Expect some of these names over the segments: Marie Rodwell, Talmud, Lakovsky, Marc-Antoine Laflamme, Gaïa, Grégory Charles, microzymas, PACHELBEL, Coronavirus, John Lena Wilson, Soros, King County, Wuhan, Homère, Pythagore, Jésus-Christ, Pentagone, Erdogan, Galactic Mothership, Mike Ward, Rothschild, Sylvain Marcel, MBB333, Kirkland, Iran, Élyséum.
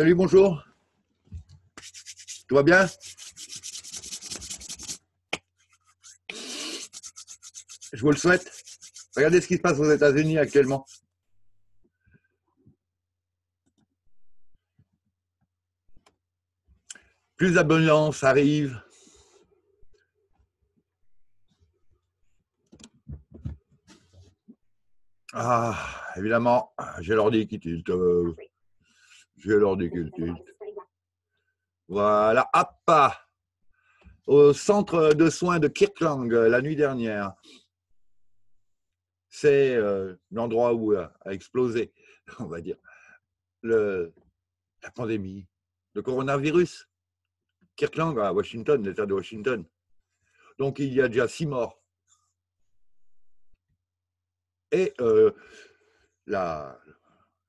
Salut, bonjour. Tout va bien? Je vous le souhaite. Regardez ce qui se passe aux États-Unis actuellement. Plus d'abondance arrive. Ah, évidemment, j'ai l'ordi qui tilte. J'ai l'ordi qui tilte. Voilà, hop! Au centre de soins de Kirkland, la nuit dernière. C'est l'endroit où a explosé, on va dire, la pandémie, le coronavirus. Kirkland, à Washington, l'État de Washington. Donc, il y a déjà 6 morts. Et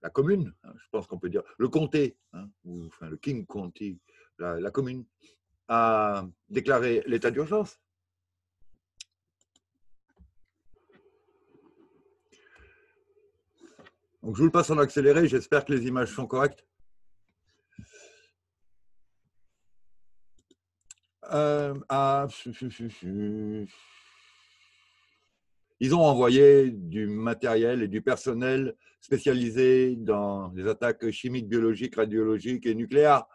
la commune, je pense qu'on peut dire, le comté, hein, ou enfin, le King County, la commune, a déclaré l'état d'urgence. Donc, je vous le passe en accéléré, j'espère que les images sont correctes. Ils ont envoyé du matériel et du personnel spécialisé dans les attaques chimiques, biologiques, radiologiques et nucléaires,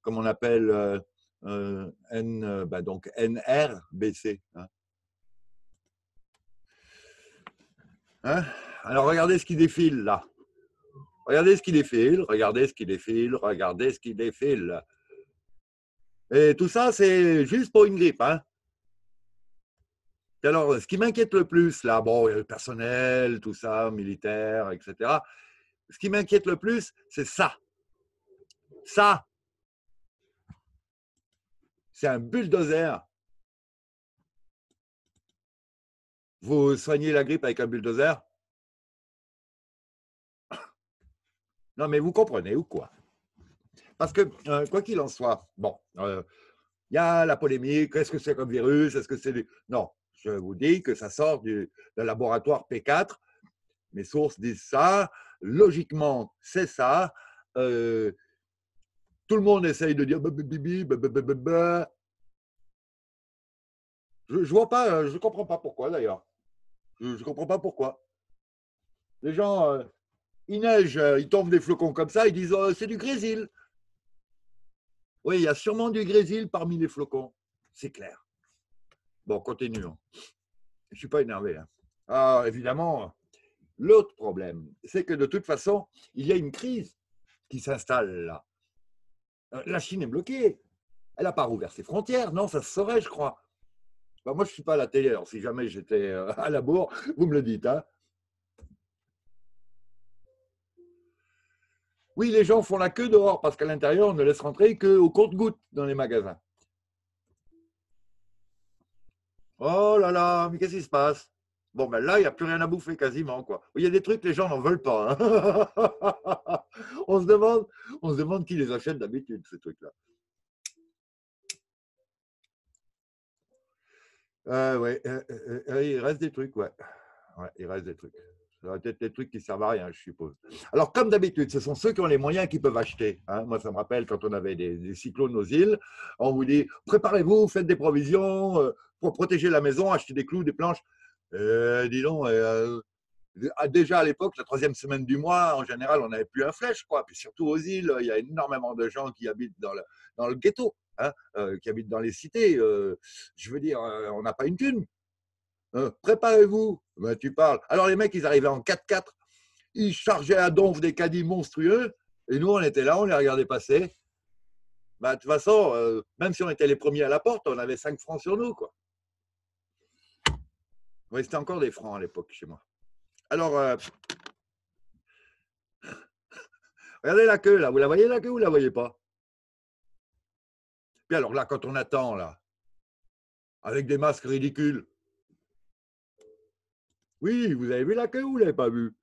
comme on appelle donc NRBC. Hein? Alors, regardez ce qui défile, là. Regardez ce qui défile, regardez ce qui défile, regardez ce qui défile. Et tout ça, c'est juste pour une grippe, hein? Et alors, ce qui m'inquiète le plus, là, bon, il y a le personnel, tout ça, militaire, etc. Ce qui m'inquiète le plus, c'est ça. Ça, c'est un bulldozer. Vous soignez la grippe avec un bulldozer? Non, mais vous comprenez ou quoi? Parce que, quoi qu'il en soit, bon, il y a la polémique, est-ce que c'est comme virus, est-ce que c'est du... Non. Je vous dis que ça sort du laboratoire P4. Mes sources disent ça. Logiquement, c'est ça. Tout le monde essaye de dire... Je vois pas, je comprends pas pourquoi d'ailleurs. Je comprends pas pourquoi. Les gens, il neige, ils tombent des flocons comme ça, ils disent « c'est du grésil ». Oui, il y a sûrement du grésil parmi les flocons. C'est clair. Bon, continuons. Je ne suis pas énervé. Hein. Ah, évidemment, l'autre problème, c'est que de toute façon, il y a une crise qui s'installe là. La Chine est bloquée. Elle n'a pas rouvert ses frontières. Non, ça se saurait, je crois. Ben, moi, je ne suis pas à la télé. Alors, si jamais j'étais à la bourre, vous me le dites. Hein. Oui, les gens font la queue dehors parce qu'à l'intérieur, on ne laisse rentrer qu'au compte-gouttes dans les magasins. Oh là là, mais qu'est-ce qui se passe? Bon, ben là, il n'y a plus rien à bouffer quasiment, quoi. Il y a des trucs, les gens n'en veulent pas. Hein. On se demande qui les achète d'habitude, ces trucs-là. Ouais, il reste des trucs, ouais. Il reste des trucs. Ça va être des trucs qui ne servent à rien, je suppose. Alors, comme d'habitude, ce sont ceux qui ont les moyens qui peuvent acheter. Hein. Moi, ça me rappelle quand on avait des cyclones aux îles, on vous dit, préparez-vous, faites des provisions. Pour protéger la maison, acheter des clous, des planches. Dis donc, déjà à l'époque, la 3e semaine du mois, en général, on n'avait plus un flèche, quoi. Puis surtout aux îles, il y a énormément de gens qui habitent dans le ghetto, hein, qui habitent dans les cités. Je veux dire, on n'a pas une thune. Préparez-vous. Ben, tu parles. Alors les mecs, ils arrivaient en 4x4. Ils chargeaient à donf des caddies monstrueux. Et nous, on était là, on les regardait passer. Ben, de toute façon, même si on était les premiers à la porte, on avait 5 francs sur nous, quoi. Oui, c'était encore des francs à l'époque chez moi. Alors, regardez la queue, là. Vous la voyez, la queue, ou vous la voyez pas? Puis alors là, quand on attend, là, avec des masques ridicules. Oui, vous avez vu la queue ou vous l'avez pas vu?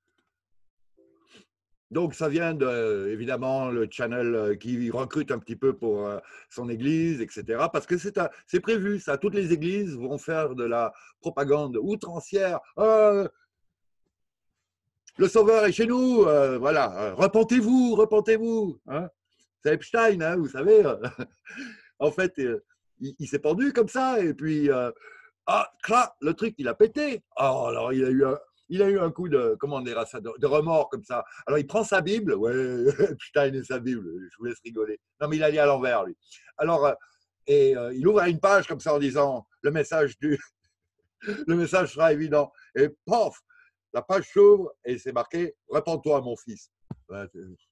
Donc, ça vient de, évidemment, le channel qui recrute un petit peu pour son église, etc. Parce que c'est prévu, ça. Toutes les églises vont faire de la propagande outrancière. Le Sauveur est chez nous, voilà. Repentez-vous, repentez-vous. Hein? C'est Epstein, hein, vous savez. En fait, il s'est pendu comme ça, et puis, le truc, il a pété. Oh, alors, il a eu un coup de, comment on dira ça, de remords comme ça. Alors, il prend sa Bible. Ouais, Epstein et sa Bible, je vous laisse rigoler. Non, mais il a lié à l'envers, lui. Alors, il ouvre une page comme ça en disant, le message sera évident. Et pof, la page s'ouvre et c'est marqué, répands-toi, mon fils.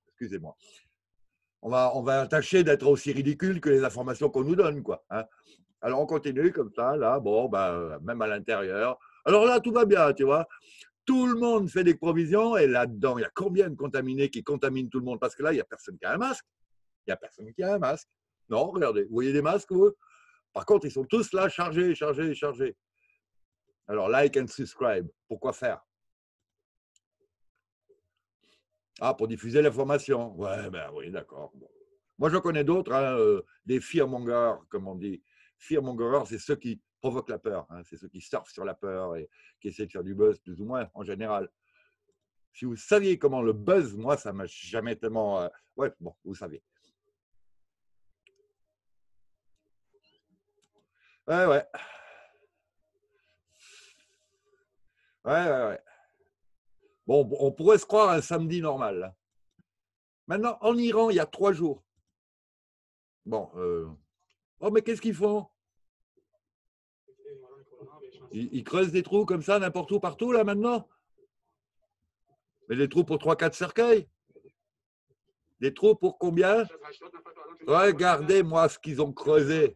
Excusez-moi. On va tâcher d'être aussi ridicule que les informations qu'on nous donne, quoi. Hein. Alors, on continue comme ça, là, bon, ben, même à l'intérieur. Alors là, tout va bien, tu vois. Tout le monde fait des provisions et là-dedans, il y a combien de contaminés qui contaminent tout le monde? Parce que là, il n'y a personne qui a un masque. Il n'y a personne qui a un masque. Non, regardez, vous voyez des masques, vous? Par contre, ils sont tous là, chargés, chargés, chargés. Alors, like and subscribe. Pourquoi faire? Ah, pour diffuser l'information. Ouais, ben oui, d'accord. Bon. Moi, je connais d'autres, hein, des fearmongers, comme on dit. Fearmongers, c'est ceux qui provoquent la peur. Hein, c'est ceux qui surfent sur la peur et qui essaient de faire du buzz, plus ou moins, en général. Si vous saviez comment le buzz, moi, ça m'a jamais tellement... Ouais, bon, vous saviez. Ouais, ouais. Ouais, ouais, ouais. Bon, on pourrait se croire un samedi normal. Maintenant, en Iran, il y a 3 jours. Bon. Oh, mais qu'est-ce qu'ils font? Ils creusent des trous comme ça, n'importe où, partout, là, maintenant? Mais des trous pour 3-4 cercueils? Des trous pour combien? Regardez-moi ce qu'ils ont creusé.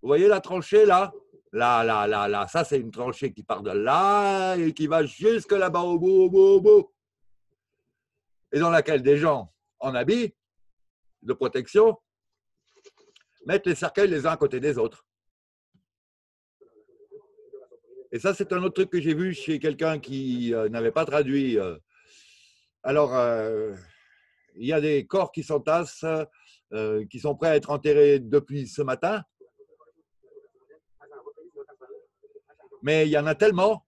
Vous voyez la tranchée, là? Là, là, là, là, ça c'est une tranchée qui part de là et qui va jusque là-bas au bout, au bout, au bout. Et dans laquelle des gens en habit de protection mettent les cercueils les uns à côté des autres. Et ça c'est un autre truc que j'ai vu chez quelqu'un qui n'avait pas traduit. Alors, il y a des corps qui s'entassent, qui sont prêts à être enterrés depuis ce matin. Mais il y en a tellement,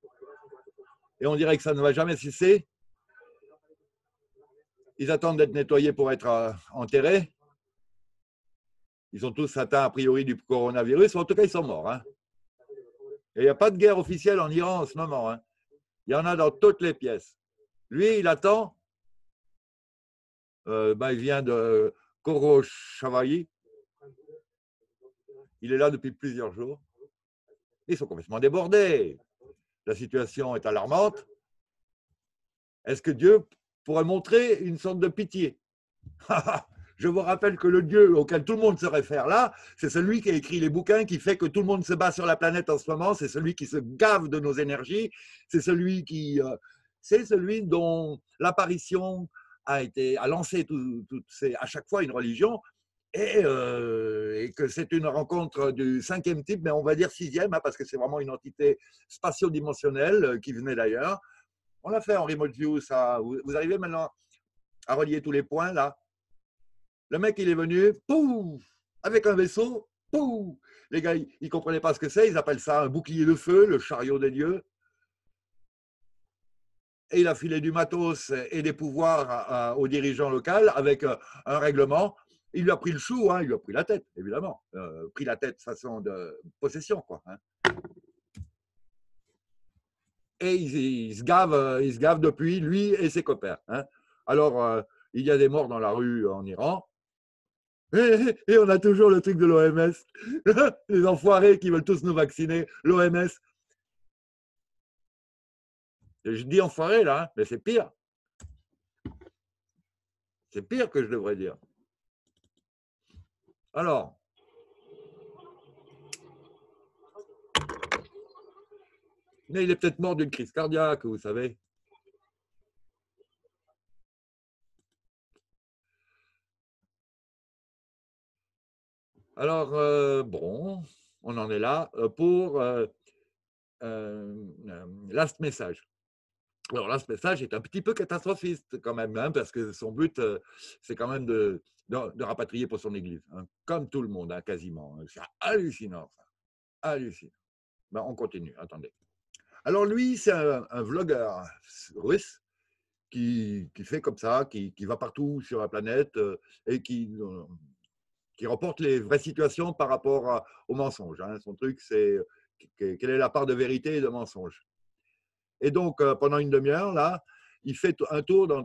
et on dirait que ça ne va jamais cesser. Ils attendent d'être nettoyés pour être enterrés. Ils ont tous atteints a priori du coronavirus, en tout cas ils sont morts. Hein. Et il n'y a pas de guerre officielle en Iran en ce moment. Hein. Il y en a dans toutes les pièces. Lui, il attend. Il vient de Khorassan. Il est là depuis plusieurs jours. Ils sont complètement débordés. La situation est alarmante. Est-ce que Dieu pourrait montrer une sorte de pitié? Je vous rappelle que le Dieu auquel tout le monde se réfère là, c'est celui qui a écrit les bouquins, qui fait que tout le monde se bat sur la planète en ce moment, c'est celui qui se gave de nos énergies, c'est celui qui, c'est celui dont l'apparition a lancé à chaque fois une religion. Et que c'est une rencontre du 5e type, mais on va dire 6e, hein, parce que c'est vraiment une entité spatio-dimensionnelle qui venait d'ailleurs. On l'a fait en remote view, ça. Vous arrivez maintenant à relier tous les points, là. Le mec, il est venu, pouf, avec un vaisseau, pouf. Les gars, ils ne comprenaient pas ce que c'est, ils appellent ça un bouclier de feu, le chariot des dieux. Et il a filé du matos et des pouvoirs aux dirigeants locaux avec un règlement. Il lui a pris le chou, hein, il lui a pris la tête, évidemment. Pris la tête façon de possession, quoi. Hein. Et il se gave depuis, lui et ses copains. Hein. Alors, il y a des morts dans la rue en Iran. Et on a toujours le truc de l'OMS. Les enfoirés qui veulent tous nous vacciner, l'OMS. Je dis enfoirés, là, hein, mais c'est pire. C'est pire que je devrais dire. Alors, mais il est peut-être mort d'une crise cardiaque, vous savez. Alors, bon, on en est là pour last message. Alors là, ce message est un petit peu catastrophiste quand même, hein, parce que son but, c'est quand même de rapatrier pour son église, hein, comme tout le monde, hein, quasiment. C'est hallucinant, ça. Hallucinant. Ben, on continue, attendez. Alors lui, c'est un vlogueur russe qui fait comme ça, qui va partout sur la planète et qui remporte les vraies situations par rapport aux mensonges. Hein. Son truc, c'est quelle est la part de vérité et de mensonge. Et donc, pendant une demi-heure, là, il fait un tour dans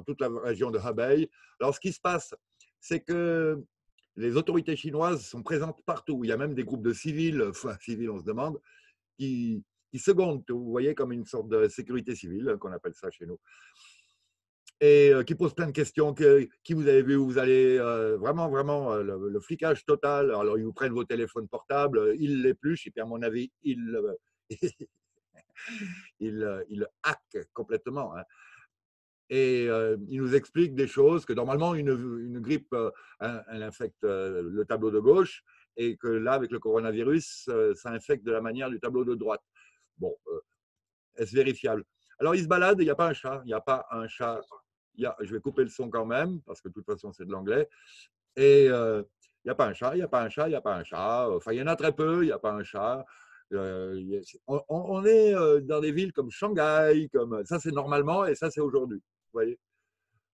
toute la région de Hubei. Alors, ce qui se passe, c'est que les autorités chinoises sont présentes partout. Il y a même des groupes de civils, enfin, civils, on se demande, qui secondent, vous voyez, comme une sorte de sécurité civile, qu'on appelle ça chez nous, et qui posent plein de questions, qui vous avez vu, où vous allez, vraiment, le flicage total. Alors, ils vous prennent vos téléphones portables, ils l'épluchent, et puis, à mon avis, ils le hackent complètement, hein. Et il nous explique des choses, que normalement une grippe, elle infecte le tableau de gauche, et que là, avec le coronavirus, ça infecte de la manière du tableau de droite. Bon, est-ce vérifiable? Alors, il se balade, il n'y a pas un chat, il n'y a pas un chat. Je vais couper le son quand même, parce que de toute façon, c'est de l'anglais. Et il n'y a pas un chat, il n'y a pas un chat, il n'y a pas un chat. Enfin, il y en a très peu, il n'y a pas un chat. On est dans des villes comme Shanghai, comme ça, c'est normalement, et ça, c'est aujourd'hui. Vous voyez.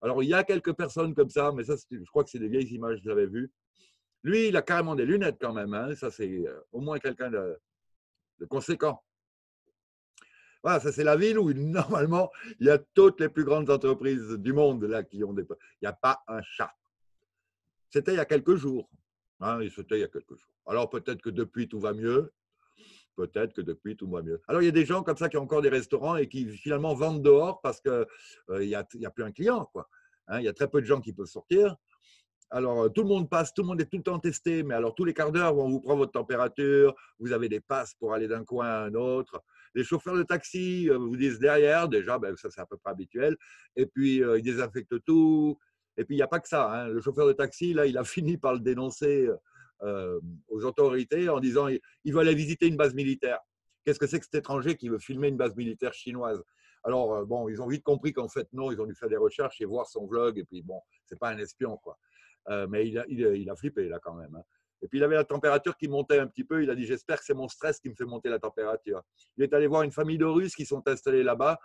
Alors, il y a quelques personnes comme ça, mais ça, je crois que c'est des vieilles images que j'avais vues. Lui, il a carrément des lunettes quand même. Hein. Ça, c'est au moins quelqu'un de conséquent. Voilà, ça, c'est la ville où, normalement, il y a toutes les plus grandes entreprises du monde là, qui ont des... Il n'y a pas un chat. C'était il y a quelques jours. Hein, c'était il y a quelques jours. Alors, peut-être que depuis, tout va mieux. Peut-être que depuis, tout va mieux. Alors, il y a des gens comme ça qui ont encore des restaurants et qui finalement vendent dehors parce qu'il n'y a plus un client, quoi. Hein, y a très peu de gens qui peuvent sortir. Alors, tout le monde passe, tout le monde est tout le temps testé, mais alors tous les quarts d'heure, on vous prend votre température, vous avez des passes pour aller d'un coin à un autre. Les chauffeurs de taxi vous disent derrière, déjà, ben, ça c'est à peu près habituel, et puis ils désinfectent tout. Et puis, il n'y a pas que ça. Hein. Le chauffeur de taxi, là, il a fini par le dénoncer aux autorités en disant il veut aller visiter une base militaire. Qu'est-ce que c'est que cet étranger qui veut filmer une base militaire chinoise? Alors, bon, ils ont vite compris qu'en fait, non, ils ont dû faire des recherches et voir son vlog, et puis bon, c'est pas un espion, quoi. Mais il a flippé, là, quand même. Hein. Et puis, il avait la température qui montait un petit peu. Il a dit, j'espère que c'est mon stress qui me fait monter la température. Il est allé voir une famille de Russes qui sont installés là-bas.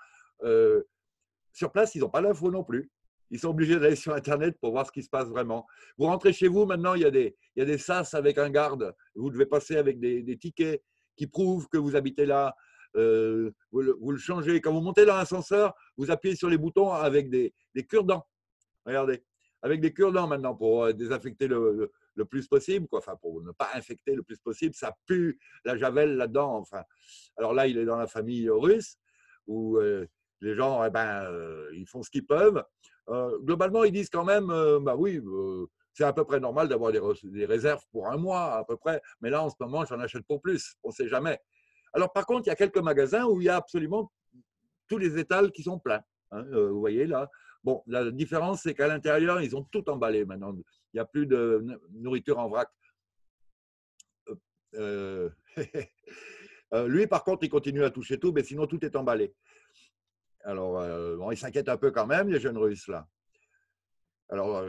Sur place, ils n'ont pas l'info non plus. Ils sont obligés d'aller sur Internet pour voir ce qui se passe vraiment. Vous rentrez chez vous, maintenant, il y a des sas avec un garde. Vous devez passer avec des tickets qui prouvent que vous habitez là. Vous le changez. Quand vous montez dans l'ascenseur, vous appuyez sur les boutons avec des cure-dents. Regardez. Avec des cure-dents maintenant pour désinfecter le plus possible, quoi. Enfin, pour ne pas infecter le plus possible. Ça pue la javel là-dedans. Enfin. Alors là, il est dans la famille russe où les gens, eh ben, ils font ce qu'ils peuvent. Globalement, ils disent quand même, bah oui, c'est à peu près normal d'avoir des réserves pour un mois à peu près, mais là en ce moment, j'en achète pour plus, on ne sait jamais. Alors par contre, il y a quelques magasins où il y a absolument tous les étals qui sont pleins, hein, vous voyez là. Bon, la différence, c'est qu'à l'intérieur, ils ont tout emballé maintenant, il n'y a plus de nourriture en vrac. Lui, par contre, il continue à toucher tout, mais sinon tout est emballé. Alors, bon, ils s'inquiètent un peu quand même, les jeunes Russes, là. Alors,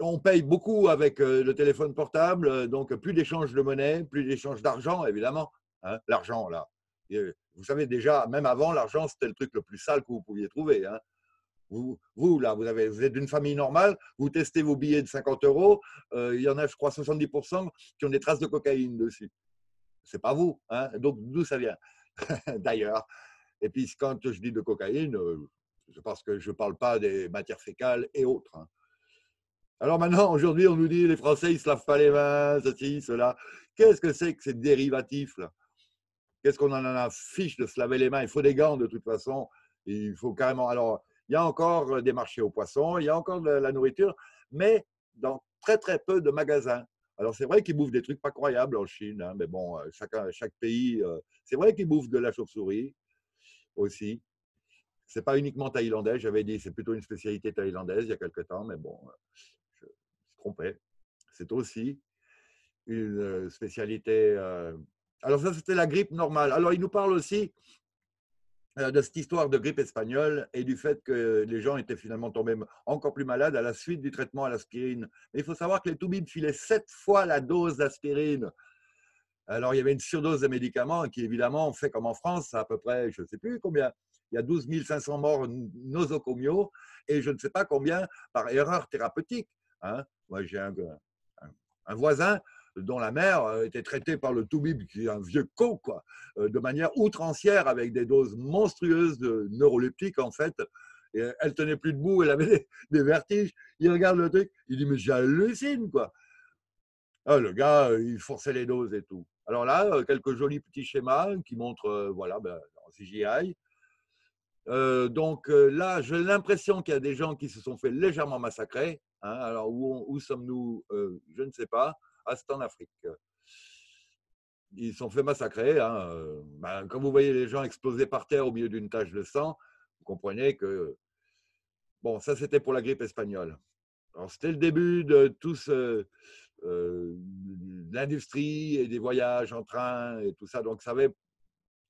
on paye beaucoup avec le téléphone portable, donc plus d'échange de monnaie, plus d'échange d'argent, évidemment. Hein, l'argent, là. Et, vous savez déjà, même avant, l'argent, c'était le truc le plus sale que vous pouviez trouver. Hein. Vous, là, vous êtes d'une famille normale, vous testez vos billets de 50 €, il y en a, je crois, 70% qui ont des traces de cocaïne dessus. C'est pas vous. Hein. Donc, d'où ça vient? D'ailleurs. Et puis, quand je dis de cocaïne, c'est parce que je ne parle pas des matières fécales et autres. Hein. Alors maintenant, aujourd'hui, on nous dit les Français, ils ne se lavent pas les mains, ceci, cela. Qu'est-ce que c'est que ces dérivatifs là? Qu'est-ce qu'on en a fiche de se laver les mains? Il faut des gants de toute façon. Il faut carrément… Alors, il y a encore des marchés aux poissons, il y a encore de la nourriture, mais dans très, très peu de magasins. Alors, c'est vrai qu'ils bouffent des trucs pas croyables en Chine, hein, mais bon, chaque pays… c'est vrai qu'ils bouffent de la chauve-souris. Aussi, c'est pas uniquement thaïlandais, j'avais dit c'est plutôt une spécialité thaïlandaise il y a quelques temps, mais bon, je me suis trompé. C'est aussi une spécialité. Alors, ça c'était la grippe normale. Alors, il nous parle aussi de cette histoire de grippe espagnole et du fait que les gens étaient finalement tombés encore plus malades à la suite du traitement à l'aspirine. Mais il faut savoir que les toubibs filaient 7 fois la dose d'aspirine. Alors, il y avait une surdose de médicaments qui, évidemment, fait comme en France, à peu près, je ne sais plus combien, il y a 12 500 morts nosocomiaux et je ne sais pas combien par erreur thérapeutique. Hein, moi, j'ai un voisin dont la mère était traitée par le toubib, qui est un vieux con, quoi, de manière outrancière, avec des doses monstrueuses de neuroleptiques, en fait. Et elle tenait plus debout, elle avait des vertiges. Il regarde le truc, il dit « mais j'hallucine, quoi !» Ah, le gars, il forçait les doses et tout. Alors là, quelques jolis petits schémas qui montrent, voilà, ben, en CGI. Donc là, j'ai l'impression qu'il y a des gens qui se sont fait légèrement massacrer. Hein, alors, où sommes-nous? Je ne sais pas. Ah, c'est en Afrique. Ils se sont fait massacrer. Hein. Ben, quand vous voyez les gens explosés par terre au milieu d'une tache de sang, vous comprenez que… Bon, ça, c'était pour la grippe espagnole. Alors, c'était le début de tout ce… l'industrie et des voyages en train et tout ça, donc ça avait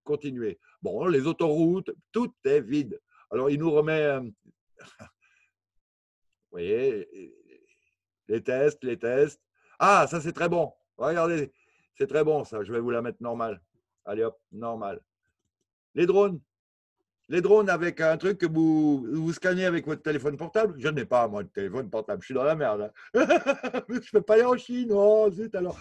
continué. Bon, les autoroutes, tout est vide. Alors, il nous remet, vous voyez, les tests. Ah, ça c'est très bon, regardez, c'est très bon ça, je vais vous la mettre normale. Allez hop, normale. Les drones avec un truc que vous scannez avec votre téléphone portable. Je n'ai pas, moi, de téléphone portable. Je suis dans la merde. Hein. Je ne peux pas aller en Chine. Oh, zut alors.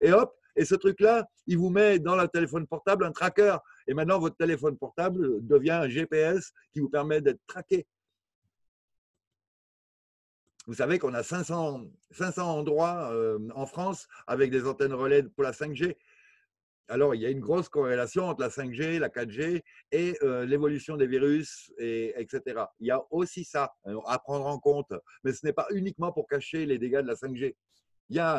Et hop, et ce truc-là, il vous met dans le téléphone portable un tracker. Et maintenant, votre téléphone portable devient un GPS qui vous permet d'être traqué. Vous savez qu'on a 500 endroits en France avec des antennes relais pour la 5G. Alors, il y a une grosse corrélation entre la 5G, la 4G et l'évolution des virus, etc. Il y a aussi ça à prendre en compte, mais ce n'est pas uniquement pour cacher les dégâts de la 5G. Il y a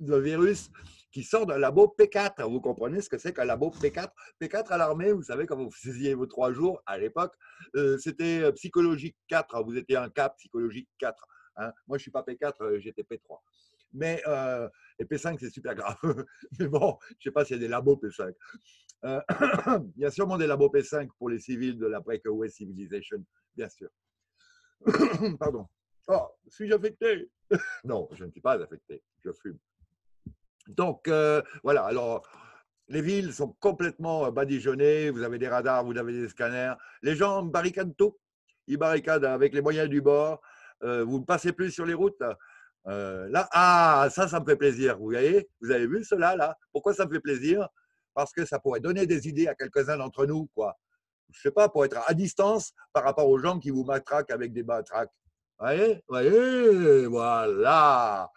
un virus qui sort d'un labo P4. Vous comprenez ce que c'est qu'un labo P4? P4 à l'armée, vous savez, quand vous saisiez vos 3 jours à l'époque, c'était psychologique 4. Vous étiez un cas psychologique 4. Hein. Moi, je ne suis pas P4, j'étais P3. Mais et P5, c'est super grave. Mais bon, je ne sais pas s'il y a des labos P5. Il y a sûrement des labos P5 pour les civils de l'après-Way Civilization, bien sûr. Pardon. Oh, suis-je affecté? Non, je ne suis pas affecté. Je fume. Donc, voilà. Alors, les villes sont complètement badigeonnées. Vous avez des radars, vous avez des scanners. Les gens barricadent tout. Ils barricadent avec les moyens du bord. Vous ne passez plus sur les routes. Là, ah, ça me fait plaisir, vous voyez, vous avez vu cela là? Pourquoi ça me fait plaisir? Parce que ça pourrait donner des idées à quelques-uns d'entre nous, quoi. Je ne sais pas, pour être à distance par rapport aux gens qui vous matraquent avec des matraques. Vous voyez, voilà.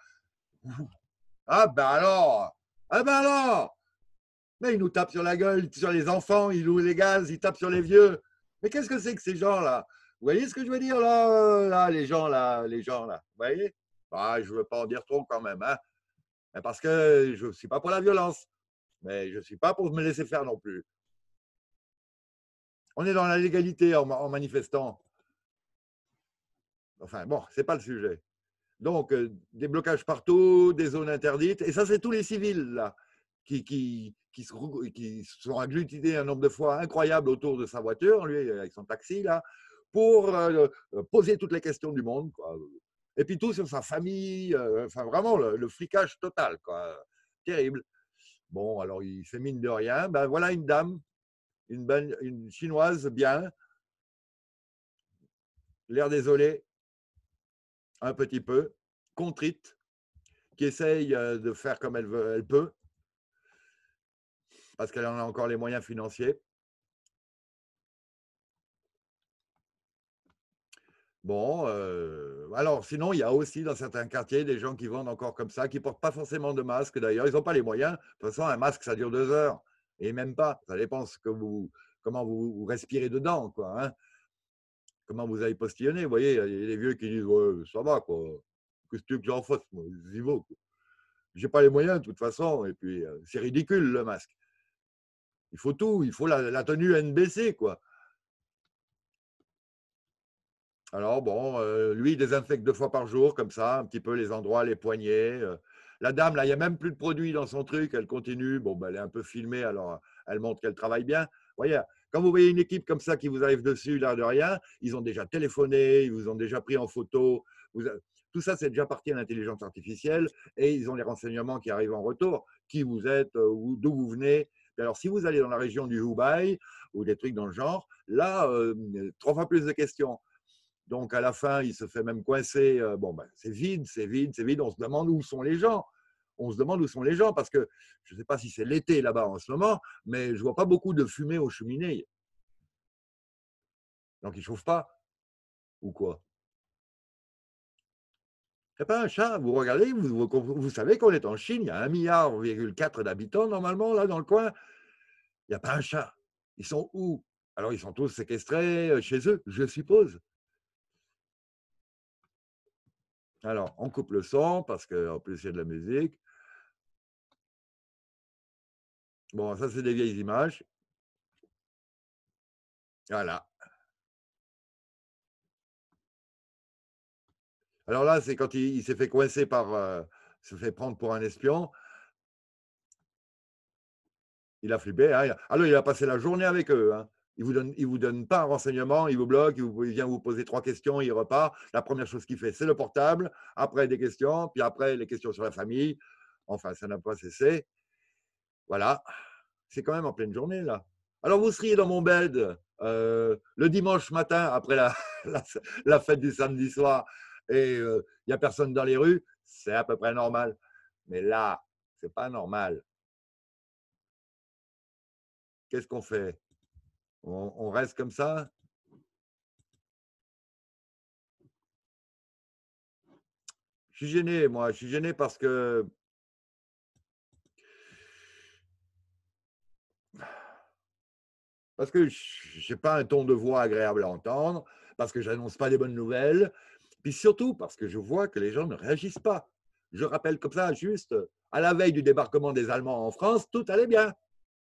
Ah ben alors, mais ils nous tapent sur la gueule, sur les enfants, ils nous les gazent, ils tapent sur les vieux. Mais qu'est-ce que c'est que ces gens-là? Vous voyez ce que je veux dire là, les gens là, vous voyez? Bah, je ne veux pas en dire trop quand même, hein, parce que je ne suis pas pour la violence, mais je ne suis pas pour me laisser faire non plus. On est dans la légalité en manifestant. Enfin bon, ce n'est pas le sujet. Donc, des blocages partout, des zones interdites, et ça c'est tous les civils là, qui se sont agglutinés un nombre de fois incroyable autour de sa voiture, lui avec son taxi là, pour poser toutes les questions du monde, quoi. Et puis tout sur sa famille, enfin vraiment le flicage total, quoi. Terrible. Bon, alors il fait mine de rien. Ben voilà une dame, une chinoise bien, l'air désolé, un petit peu, contrite, qui essaye de faire comme elle veut, elle peut, parce qu'elle en a encore les moyens financiers. Bon, alors sinon, il y a aussi dans certains quartiers des gens qui vendent encore comme ça, qui ne portent pas forcément de masque. D'ailleurs, ils n'ont pas les moyens. De toute façon, un masque, ça dure 2 heures. Et même pas. Ça dépend comment vous respirez dedans, quoi. Hein. Comment vous avez postillonné. Vous voyez, il y a les vieux qui disent ouais, ça va, quoi. Qu'est-ce que tu veux que j'en fasse, moi? J'y vais. J'ai pas les moyens, de toute façon. Et puis, c'est ridicule, le masque. Il faut tout. Il faut la tenue NBC, quoi. Alors bon, lui, il désinfecte 2 fois par jour, comme ça, un petit peu les endroits, les poignets. La dame, là, il n'y a même plus de produits dans son truc, elle continue. Bon, ben, elle est un peu filmée, alors elle montre qu'elle travaille bien. Voyez, quand vous voyez une équipe comme ça qui vous arrive dessus, là de rien, ils ont déjà téléphoné, ils vous ont déjà pris en photo. Tout ça, c'est déjà parti à l'intelligence artificielle et ils ont les renseignements qui arrivent en retour, qui vous êtes, d'où vous venez, Alors, si vous allez dans la région du Hubei ou des trucs dans le genre, là, 3 fois plus de questions. Donc, à la fin, il se fait même coincer. Bon, ben, c'est vide, c'est vide, c'est vide. On se demande où sont les gens. On se demande où sont les gens parce que je ne sais pas si c'est l'été là-bas en ce moment, mais je ne vois pas beaucoup de fumée aux cheminées. Donc, ils ne chauffent pas. Ou quoi? C'est pas un chat. Vous regardez, vous savez qu'on est en Chine. Il y a 1,4 milliard d'habitants normalement là dans le coin. Il n'y a pas un chat. Ils sont où? Alors, ils sont tous séquestrés chez eux, je suppose. Alors, on coupe le son parce qu'en plus, il y a de la musique. Bon, ça, c'est des vieilles images. Voilà. Alors là, c'est quand il s'est fait coincer par… se fait prendre pour un espion. Il a flippé. Hein. Alors, il a passé la journée avec eux. Hein. Il ne vous donne pas un renseignement, il vous bloque, il vient vous poser 3 questions, il repart. La première chose qu'il fait, c'est le portable. Après, des questions. Puis après, les questions sur la famille. Enfin, ça n'a pas cessé. Voilà. C'est quand même en pleine journée, là. Alors, vous seriez dans mon bed le dimanche matin, après la fête du samedi soir, et il n'y a personne dans les rues. C'est à peu près normal. Mais là, ce n'est pas normal. Qu'est-ce qu'on fait? On reste comme ça? Je suis gêné, moi. Je suis gêné parce que… je n'ai pas un ton de voix agréable à entendre, parce que je n'annonce pas des bonnes nouvelles, puis surtout parce que je vois que les gens ne réagissent pas. Je rappelle comme ça, juste à la veille du débarquement des Allemands en France, tout allait bien.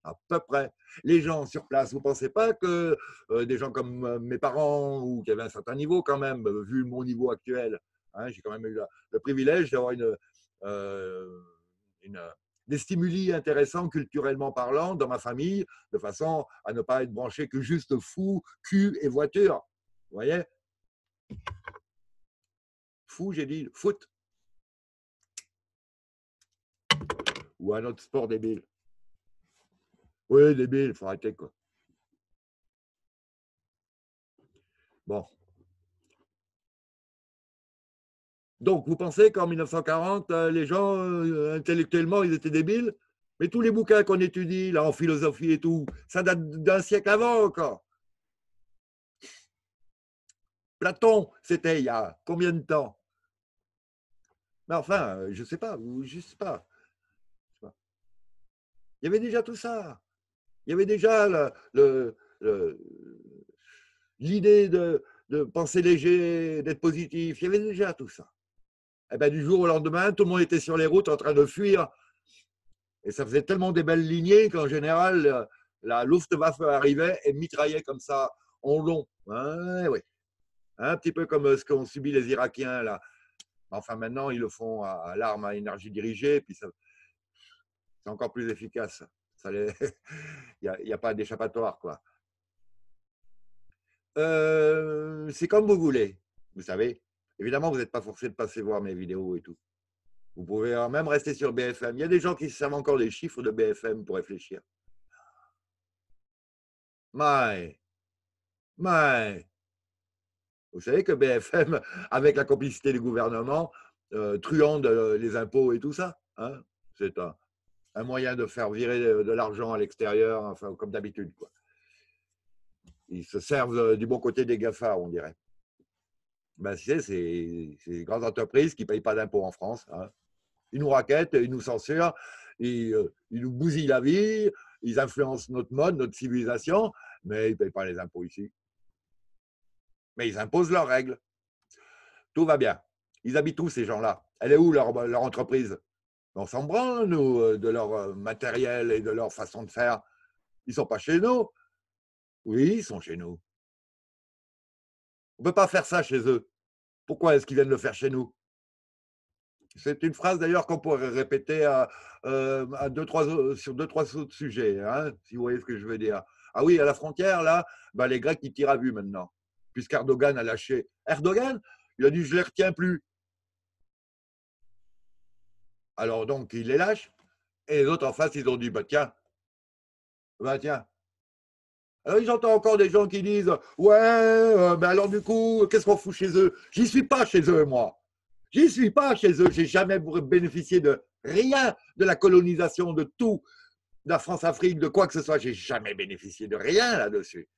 À peu près. Les gens sur place, vous ne pensez pas que des gens comme mes parents ou qui avaient un certain niveau quand même, vu mon niveau actuel, hein, j'ai quand même eu le privilège d'avoir des stimuli intéressants culturellement parlant dans ma famille, de façon à ne pas être branché que juste fou, cul et voiture. Vous voyez? Fou, j'ai dit foot. Ou un autre sport débile. Oui, débile, il faut arrêter, quoi. Bon. Donc, vous pensez qu'en 1940, les gens, intellectuellement, ils étaient débiles? Mais tous les bouquins qu'on étudie, là, en philosophie et tout, ça date d'un siècle avant encore. Platon, c'était il y a combien de temps? Mais enfin, je ne sais pas, il y avait déjà tout ça. Il y avait déjà l'idée de penser léger, d'être positif. Il y avait déjà tout ça. Et bien, du jour au lendemain, tout le monde était sur les routes en train de fuir. Et ça faisait tellement des belles lignées qu'en général, la Luftwaffe arrivait et mitraillait comme ça, en long. Hein, oui. Un petit peu comme ce qu'ont subi les Irakiens, là. Enfin, maintenant, ils le font à l'arme à énergie dirigée. Puis ça, c'est encore plus efficace. Il n'y a pas d'échappatoire, quoi. C'est comme vous voulez, vous savez. Évidemment, vous n'êtes pas forcé de passer voir mes vidéos et tout. Vous pouvez même rester sur BFM. Il y a des gens qui savent encore les chiffres de BFM pour réfléchir. Vous savez que BFM, avec la complicité du gouvernement, truande les impôts et tout ça, hein, c'est un moyen de faire virer de l'argent à l'extérieur, enfin, comme d'habitude, quoi. Ils se servent du bon côté des GAFA, on dirait. Ben, c'est les grandes entreprises qui ne payent pas d'impôts en France. Hein. Ils nous raquettent, ils nous censurent, ils nous bousillent la vie, ils influencent notre mode, notre civilisation, mais ils ne payent pas les impôts ici. Mais ils imposent leurs règles. Tout va bien. Ils habitent où, ces gens-là? Elle est où, leur entreprise? On s'en branle, nous, de leur matériel et de leur façon de faire. Ils ne sont pas chez nous. Oui, ils sont chez nous. On ne peut pas faire ça chez eux. Pourquoi est-ce qu'ils viennent le faire chez nous? C'est une phrase d'ailleurs qu'on pourrait répéter sur 2-3 autres sujets, hein, si vous voyez ce que je veux dire. Ah oui, à la frontière, là, ben, les Grecs, ils tirent à vue maintenant, puisqu'Erdogan a lâché. Erdogan, il a dit « je ne les retiens plus ». Alors donc, il les lâche. Et les autres en face, ils ont dit, bah, tiens, Ben tiens. Alors, j'entends encore des gens qui disent « Ouais, ben alors du coup, qu'est-ce qu'on fout chez eux ?» J'y suis pas chez eux, moi. J'y suis pas chez eux. J'ai jamais bénéficié de rien, de la colonisation, de tout, de la France-Afrique, de quoi que ce soit. J'ai jamais bénéficié de rien là-dessus.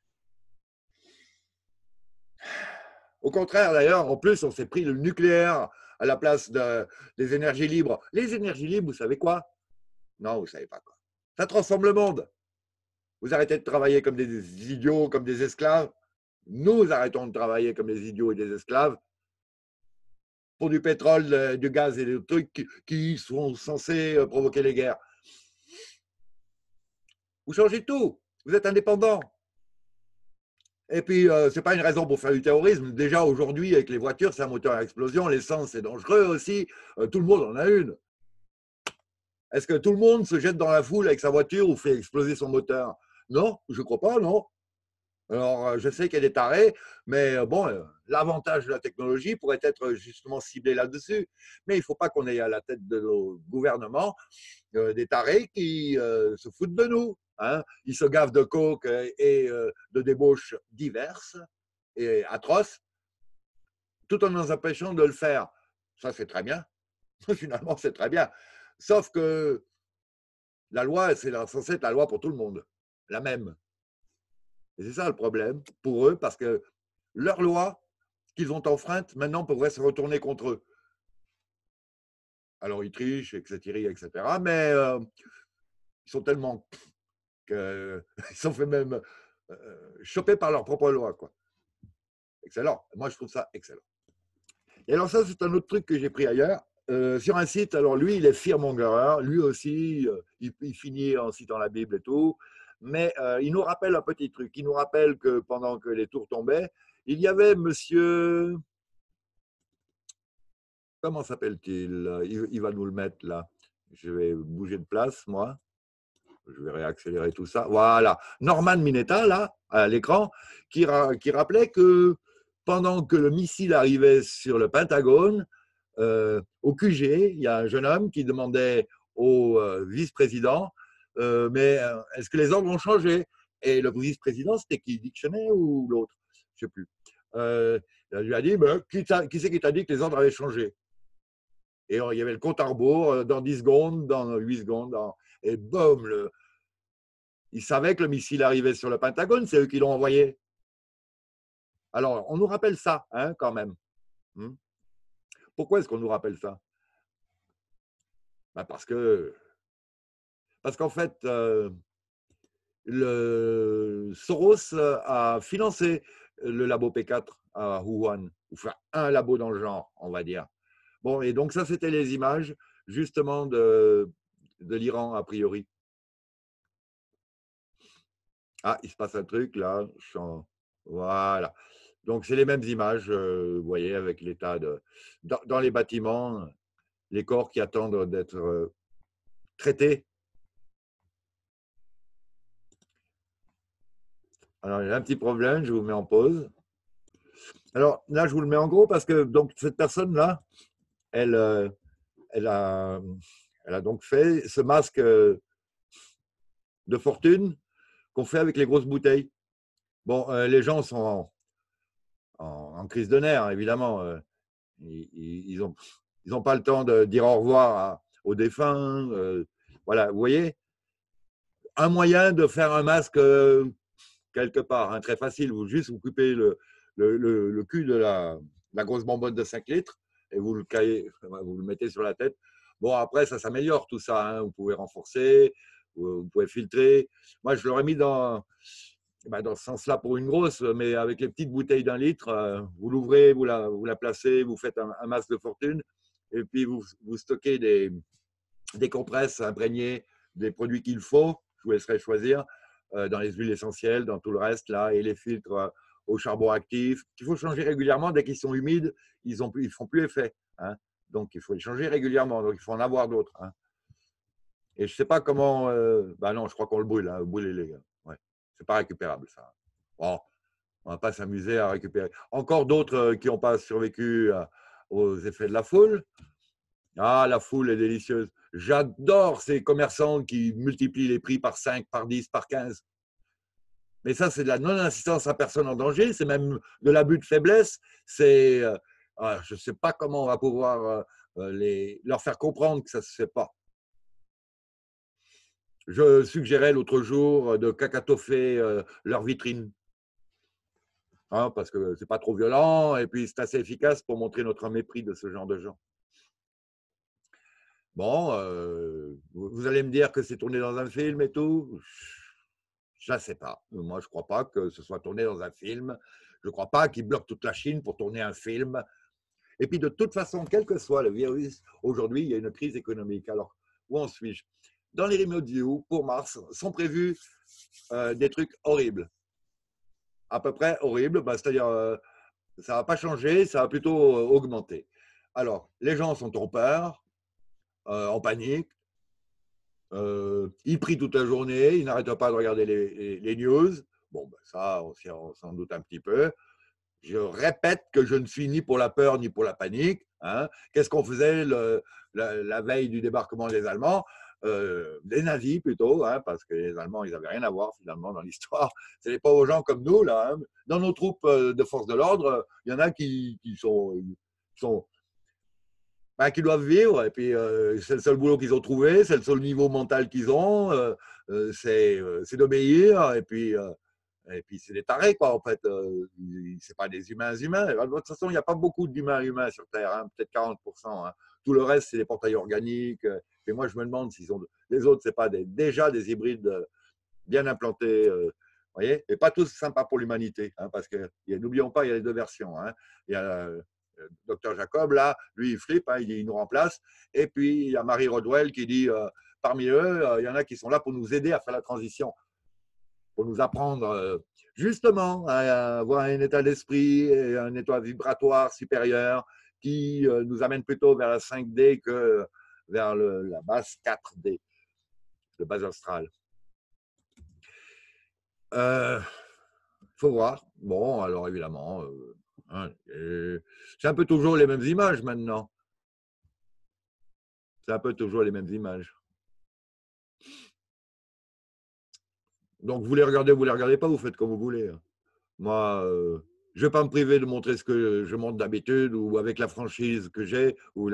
Au contraire, d'ailleurs, en plus, on s'est pris le nucléaire à la place des énergies libres. Les énergies libres, vous savez quoi? Non, vous savez pas quoi. Ça transforme le monde. Vous arrêtez de travailler comme des idiots, comme des esclaves. Nous arrêtons de travailler comme des idiots et des esclaves pour du pétrole, du gaz et des trucs qui sont censés provoquer les guerres. Vous changez tout. Vous êtes indépendant. Et puis, ce n'est pas une raison pour faire du terrorisme. Déjà, aujourd'hui, avec les voitures, c'est un moteur à explosion. L'essence, c'est dangereux aussi. Tout le monde en a une. Est-ce que tout le monde se jette dans la foule avec sa voiture ou fait exploser son moteur? Non, je ne crois pas, non. Alors, je sais qu'elle est tarée, mais bon, l'avantage de la technologie pourrait être justement ciblé là-dessus. Mais il ne faut pas qu'on ait à la tête de nos gouvernements des tarés qui se foutent de nous. Hein, ils se gavent de coke et de débauches diverses et atroces, tout en nous empêchant de le faire. Ça, c'est très bien. Finalement, c'est très bien. Sauf que la loi, c'est censé être la loi pour tout le monde, la même. Et c'est ça le problème pour eux, parce que leur loi qu'ils ont enfreinte, maintenant, pourrait se retourner contre eux. Alors, ils trichent, etc. Mais ils sont tellement... Ils sont fait même choper par leur propre loi, quoi. Excellent. Moi, je trouve ça excellent. Et alors ça, c'est un autre truc que j'ai pris ailleurs. Sur un site, alors lui, il est fearmonger. Lui aussi, il finit en citant la Bible et tout. Mais il nous rappelle un petit truc. Il nous rappelle que pendant que les tours tombaient, il y avait monsieur... Comment s'appelle-t-il? Il va nous le mettre, là. Je vais bouger de place, moi. Je vais réaccélérer tout ça. Voilà. Norman Mineta, là, à l'écran, qui rappelait que pendant que le missile arrivait sur le Pentagone, au QG, il y a un jeune homme qui demandait au vice-président mais est-ce que les ordres ont changé? Et le vice-président, c'était qui? Dictionnaire ou l'autre? Je ne sais plus. Il lui a dit bah, qui c'est qui t'a dit que les ordres avaient changé? Et il y avait le compte à rebours dans 10 secondes, dans 8 secondes, dans... Et boum, ils savaient que le missile arrivait sur le Pentagone, c'est eux qui l'ont envoyé. Alors, on nous rappelle ça, hein, quand même. Pourquoi est-ce qu'on nous rappelle ça? Ben parce qu'en fait, le Soros a financé le labo P4 à Wuhan, ou enfin, un labo dans le genre, on va dire. Bon, et donc ça, c'était les images, justement, de l'Iran, a priori. Ah, il se passe un truc, là. Voilà. Donc, c'est les mêmes images, vous voyez, avec l'état de... Dans les bâtiments, les corps qui attendent d'être traités. Alors, il y a un petit problème, je vous mets en pause. Alors, là, je vous le mets en gros, parce que donc cette personne-là, elle a donc fait ce masque de fortune qu'on fait avec les grosses bouteilles. Bon, les gens sont en crise de nerfs, évidemment. Ils n'ont pas le temps de dire au revoir aux défunts. Voilà, vous voyez, un moyen de faire un masque quelque part, hein, très facile. Vous juste vous coupez le cul de la grosse bonbonne de 5 litres et vous le mettez sur la tête. Bon, après, ça s'améliore tout ça. Hein. Vous pouvez renforcer, vous pouvez filtrer. Moi, je l'aurais mis dans ce sens-là pour une grosse, mais avec les petites bouteilles d'1 litre, vous l'ouvrez, vous la placez, vous faites un masque de fortune et puis vous stockez des compresses imprégnées des produits qu'il faut. Je vous laisserai choisir dans les huiles essentielles, dans tout le reste, là, et les filtres au charbon actif qu'il faut changer régulièrement. Dès qu'ils sont humides, ils font plus effet. Hein. Donc, il faut les changer régulièrement. Donc, il faut en avoir d'autres. Hein. Et je ne sais pas comment… non, je crois qu'on le brûle. Hein. Brûlez-les. Ouais. Ce n'est pas récupérable, ça. Bon, on ne va pas s'amuser à récupérer. Encore d'autres qui n'ont pas survécu aux effets de la foule. Ah, la foule est délicieuse. J'adore ces commerçants qui multiplient les prix par 5, par 10, par 15. Mais ça, c'est de la non-assistance à personne en danger, c'est même de l'abus de faiblesse. C'est, je ne sais pas comment on va pouvoir leur faire comprendre que ça ne se fait pas. Je suggérais l'autre jour de cacatofer leur vitrine. Hein, parce que ce n'est pas trop violent et puis c'est assez efficace pour montrer notre mépris de ce genre de gens. Bon, vous allez me dire que c'est tourné dans un film et tout. Je ne sais pas. Moi, je ne crois pas que ce soit tourné dans un film. Je ne crois pas qu'ils bloquent toute la Chine pour tourner un film. Et puis, de toute façon, quel que soit le virus, aujourd'hui, il y a une crise économique. Alors, où en suis-je? Dans les remote view, pour mars, sont prévus des trucs horribles. À peu près horribles. Ben, c'est-à-dire, ça ne va pas changer, ça va plutôt augmenter. Alors, les gens sont en peur. En panique, ils prient toute la journée, ils n'arrêtent pas de regarder les news. Bon, ben ça, on s'en doute un petit peu. Je répète que je ne suis ni pour la peur ni pour la panique. Hein. Qu'est-ce qu'on faisait la veille du débarquement des Allemands, des nazis plutôt, hein, parce que les Allemands, ils n'avaient rien à voir finalement dans l'histoire. C'est les pauvres gens comme nous, là. Hein. Dans nos troupes de forces de l'ordre, il y en a qui doivent vivre, et puis c'est le seul boulot qu'ils ont trouvé, c'est le seul niveau mental qu'ils ont, c'est d'obéir, et puis c'est des tarés, quoi, en fait. C'est pas des humains. De toute façon, il n'y a pas beaucoup d'humains sur Terre, hein, peut-être 40%. Hein. Tout le reste, c'est des portails organiques. Et moi, je me demande s'ils ont... Les autres, c'est pas déjà des hybrides bien implantés, voyez, et pas tous sympas pour l'humanité, hein, parce que, n'oublions pas, il y a les deux versions. Hein. Il y a... Docteur Jacob, là, lui, il flippe, hein, il nous remplace. Et puis, il y a Marie Rodwell qui dit, parmi eux, il y en a qui sont là pour nous aider à faire la transition, pour nous apprendre justement à avoir un état d'esprit, et un état vibratoire supérieur qui nous amène plutôt vers la 5D que vers la base 4D, le base astrale. Faut voir. Bon, alors évidemment... c'est un peu toujours les mêmes images maintenant. C'est un peu toujours les mêmes images. Donc, vous les regardez pas, vous faites comme vous voulez. Moi, je ne vais pas me priver de montrer ce que je montre d'habitude ou avec la franchise que j'ai ou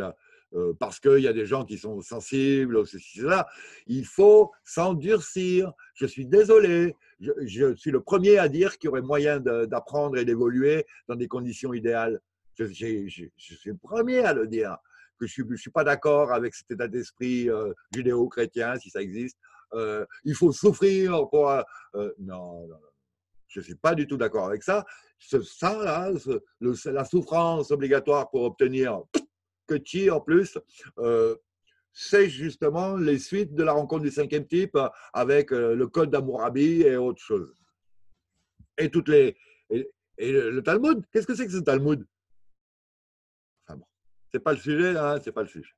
parce qu'il y a des gens qui sont sensibles, ceci, cela. Il faut s'endurcir. Je suis désolé. Je suis le premier à dire qu'il y aurait moyen d'apprendre et d'évoluer dans des conditions idéales. Je suis le premier à le dire, que je suis pas d'accord avec cet état d'esprit judéo-chrétien, si ça existe. Il faut souffrir pour… non, je suis pas du tout d'accord avec ça. La souffrance obligatoire pour obtenir… que chi en plus, c'est justement les suites de la rencontre du 5e type avec le code d'Hammurabi et autre chose. Et toutes les et le Talmud, qu'est-ce que c'est que ce Talmud? Enfin bon, c'est pas le sujet, hein, c'est pas le sujet.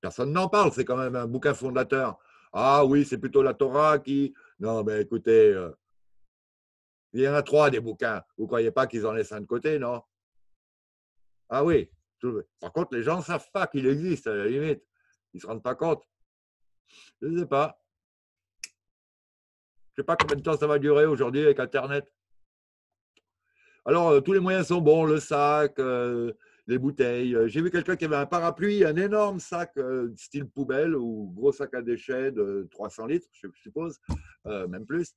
Personne n'en parle, c'est quand même un bouquin fondateur. Ah oui, c'est plutôt la Torah qui… Non, mais écoutez, il y en a 3 des bouquins. Vous croyez pas qu'ils en laissent un de côté, non? Ah oui. Par contre, les gens ne savent pas qu'il existe, à la limite. Ils ne se rendent pas compte. Je ne sais pas. Je ne sais pas combien de temps ça va durer aujourd'hui avec Internet. Alors, tous les moyens sont bons, le sac, les bouteilles. J'ai vu quelqu'un qui avait un parapluie, un énorme sac style poubelle ou gros sac à déchets de 300 litres, je suppose, même plus,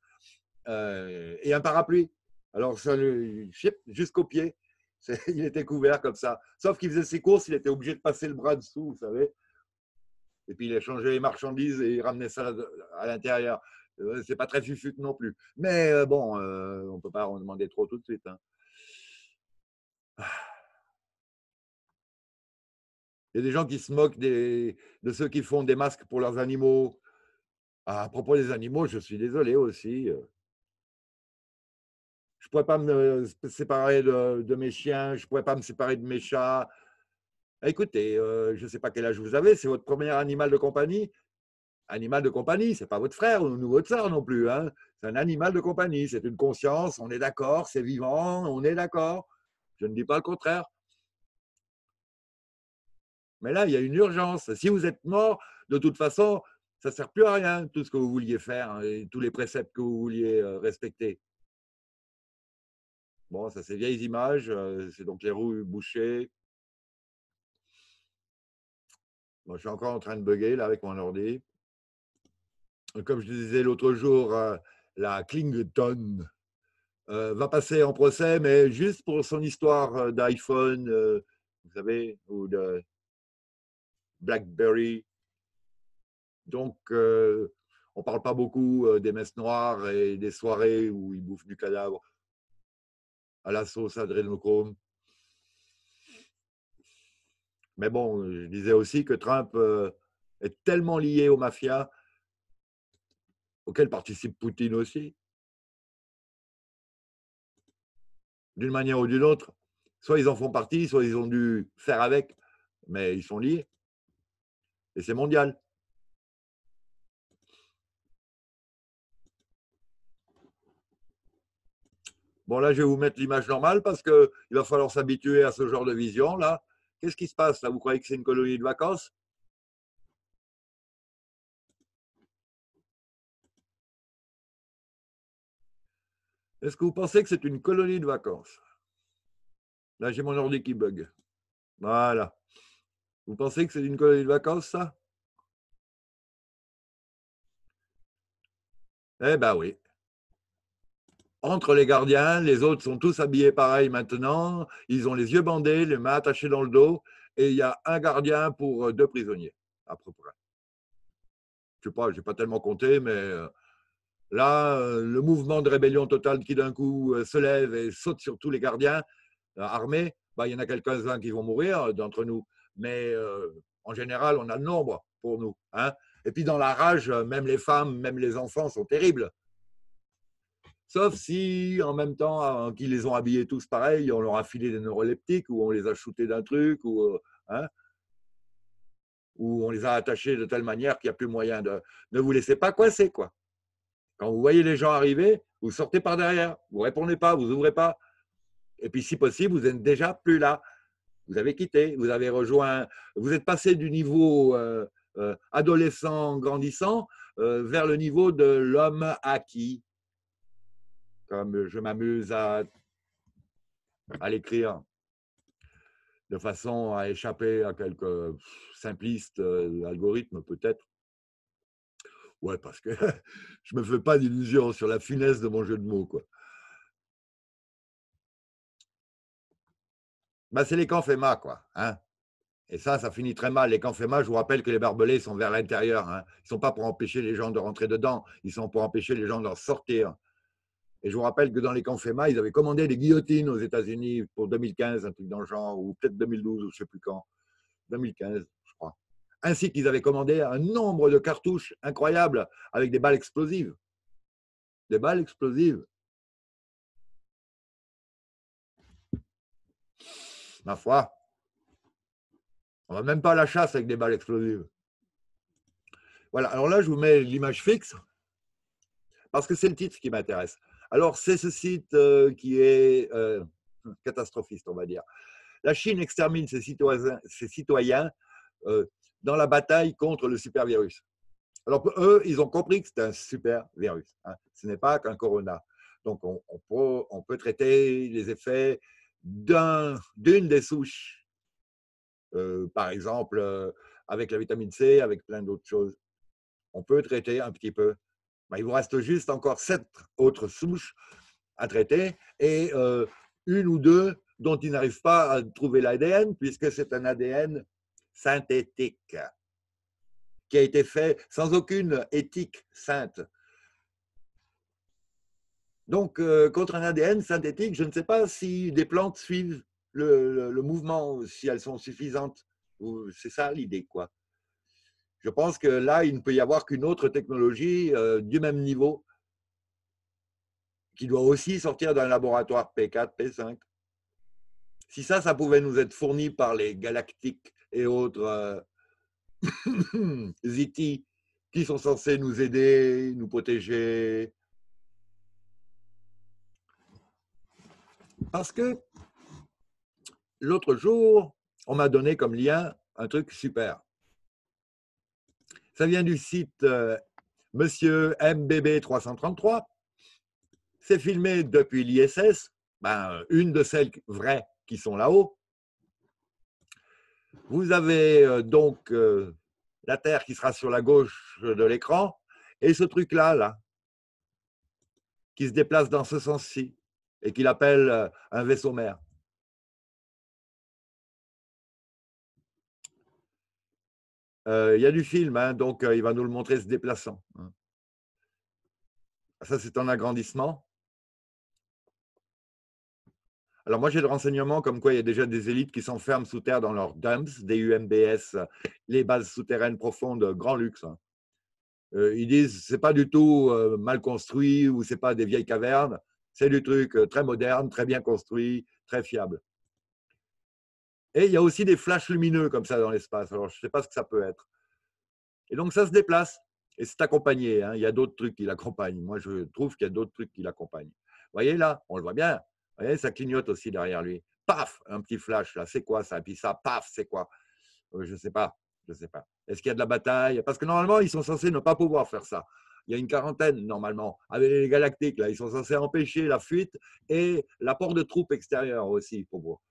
et un parapluie. Alors, ça lui chip jusqu'au pied. Il était couvert comme ça. Sauf qu'il faisait ses courses, il était obligé de passer le bras dessous, vous savez. Et puis, il échangeait les marchandises et il ramenait ça à l'intérieur. C'est pas très fufuque non plus. Mais bon, on ne peut pas en demander trop tout de suite. Hein. Il y a des gens qui se moquent de ceux qui font des masques pour leurs animaux. À propos des animaux, je suis désolé aussi. Je ne pourrais pas me séparer de mes chiens, je ne pourrais pas me séparer de mes chats. Écoutez, je ne sais pas quel âge vous avez, c'est votre premier animal de compagnie. Animal de compagnie, ce n'est pas votre frère ou votre soeur non plus. Hein. C'est un animal de compagnie, c'est une conscience, on est d'accord, c'est vivant, on est d'accord. Je ne dis pas le contraire. Mais là, il y a une urgence. Si vous êtes mort, de toute façon, ça ne sert plus à rien, tout ce que vous vouliez faire et tous les préceptes que vous vouliez respecter. Bon, ça, c'est vieilles images. C'est donc les rues bouchées. Bon, je suis encore en train de bugger là, avec mon ordi. Comme je disais l'autre jour, la Klingon va passer en procès, mais juste pour son histoire d'iPhone, vous savez, ou de BlackBerry. Donc, on ne parle pas beaucoup des messes noires et des soirées où ils bouffent du cadavre à la sauce adrénochrome. Mais bon, je disais aussi que Trump est tellement lié aux mafias auxquelles participe Poutine aussi. D'une manière ou d'une autre, soit ils en font partie, soit ils ont dû faire avec, mais ils sont liés. Et c'est mondial. Bon, là, je vais vous mettre l'image normale parce qu'il va falloir s'habituer à ce genre de vision, là. Qu'est-ce qui se passe là? Vous croyez que c'est une colonie de vacances? Est-ce que vous pensez que c'est une colonie de vacances? Là, j'ai mon ordi qui bug. Voilà. Vous pensez que c'est une colonie de vacances, ça? Eh ben oui. Entre les gardiens, les autres sont tous habillés pareil maintenant. Ils ont les yeux bandés, les mains attachées dans le dos. Et il y a un gardien pour 2 prisonniers, à peu près. Je ne sais pas, je n'ai pas tellement compté, mais là, le mouvement de rébellion totale qui d'un coup se lève et saute sur tous les gardiens armés, bah, il y en a quelques-uns qui vont mourir d'entre nous. Mais en général, on a le nombre pour nous. Hein. Et puis dans la rage, même les femmes, même les enfants sont terribles. Sauf si, en même temps qu'ils les ont habillés tous pareil, on leur a filé des neuroleptiques ou on les a shootés d'un truc ou, hein, ou on les a attachés de telle manière qu'il n'y a plus moyen de… Ne vous laissez pas coincer, quoi. Quand vous voyez les gens arriver, vous sortez par derrière, vous ne répondez pas, vous n'ouvrez pas. Et puis, si possible, vous n'êtes déjà plus là. Vous avez quitté, vous avez rejoint… Vous êtes passé du niveau adolescent grandissant vers le niveau de l'homme acquis. Comme je m'amuse à l'écrire de façon à échapper à quelques simplistes algorithmes peut-être. Ouais, parce que je ne me fais pas d'illusions sur la finesse de mon jeu de mots, quoi. Ben, c'est les canfémas, quoi. Hein. Et ça finit très mal. Les canfémas, je vous rappelle que les barbelés sont vers l'intérieur. Hein. Ils ne sont pas pour empêcher les gens de rentrer dedans. Ils sont pour empêcher les gens d'en sortir. Et je vous rappelle que dans les confémas, ils avaient commandé des guillotines aux États-Unis pour 2015, un truc dans le genre, ou peut-être 2012, ou je ne sais plus quand, 2015, je crois. Ainsi qu'ils avaient commandé un nombre de cartouches incroyables avec des balles explosives. Des balles explosives. Ma foi, on ne va même pas à la chasse avec des balles explosives. Voilà, alors là, je vous mets l'image fixe, parce que c'est le titre qui m'intéresse. Alors, c'est ce site qui est catastrophiste, on va dire. La Chine extermine ses citoyens dans la bataille contre le supervirus. Alors, eux, ils ont compris que c'est un supervirus. Hein. Ce n'est pas qu'un corona. Donc, on peut traiter les effets d'une des souches. Par exemple, avec la vitamine C, avec plein d'autres choses. On peut traiter un petit peu. Il vous reste juste encore 7 autres souches à traiter et une ou deux dont ils n'arrivent pas à trouver l'ADN puisque c'est un ADN synthétique qui a été fait sans aucune éthique sainte. Donc, contre un ADN synthétique, je ne sais pas si des plantes suivent le mouvement, si elles sont suffisantes. C'est ça l'idée, quoi. Je pense que là, il ne peut y avoir qu'une autre technologie du même niveau qui doit aussi sortir d'un laboratoire P4, P5. Si ça, ça pouvait nous être fourni par les galactiques et autres ziti qui sont censés nous aider, nous protéger. Parce que l'autre jour, on m'a donné comme lien un truc super. Ça vient du site Monsieur MBB333. C'est filmé depuis l'ISS, une de celles vraies qui sont là-haut. Vous avez donc la Terre qui sera sur la gauche de l'écran et ce truc-là, qui se déplace dans ce sens-ci et qu'il appelle un vaisseau-mère. Il y a du film, donc il va nous le montrer se déplaçant. Ça, c'est un agrandissement. Alors, moi, j'ai le renseignement comme quoi il y a déjà des élites qui s'enferment sous terre dans leurs dumps, des UMBS, les bases souterraines profondes, grand luxe. Ils disent c'est pas du tout mal construit ou c'est pas des vieilles cavernes, c'est du truc très moderne, très bien construit, très fiable. Et il y a aussi des flashs lumineux comme ça dans l'espace. Alors, je ne sais pas ce que ça peut être. Et donc, ça se déplace et c'est accompagné. Il y a d'autres trucs qui l'accompagnent. Moi, je trouve qu'il y a d'autres trucs qui l'accompagnent. Vous voyez là, on le voit bien. Vous voyez, ça clignote aussi derrière lui. Paf, un petit flash là, c'est quoi ça? Et puis ça, paf, c'est quoi? Je ne sais pas. Est-ce qu'il y a de la bataille? Parce que normalement, ils sont censés ne pas pouvoir faire ça. Il y a une quarantaine, normalement, avec les galactiques, là, ils sont censés empêcher la fuite et l'apport de troupes extérieures aussi pour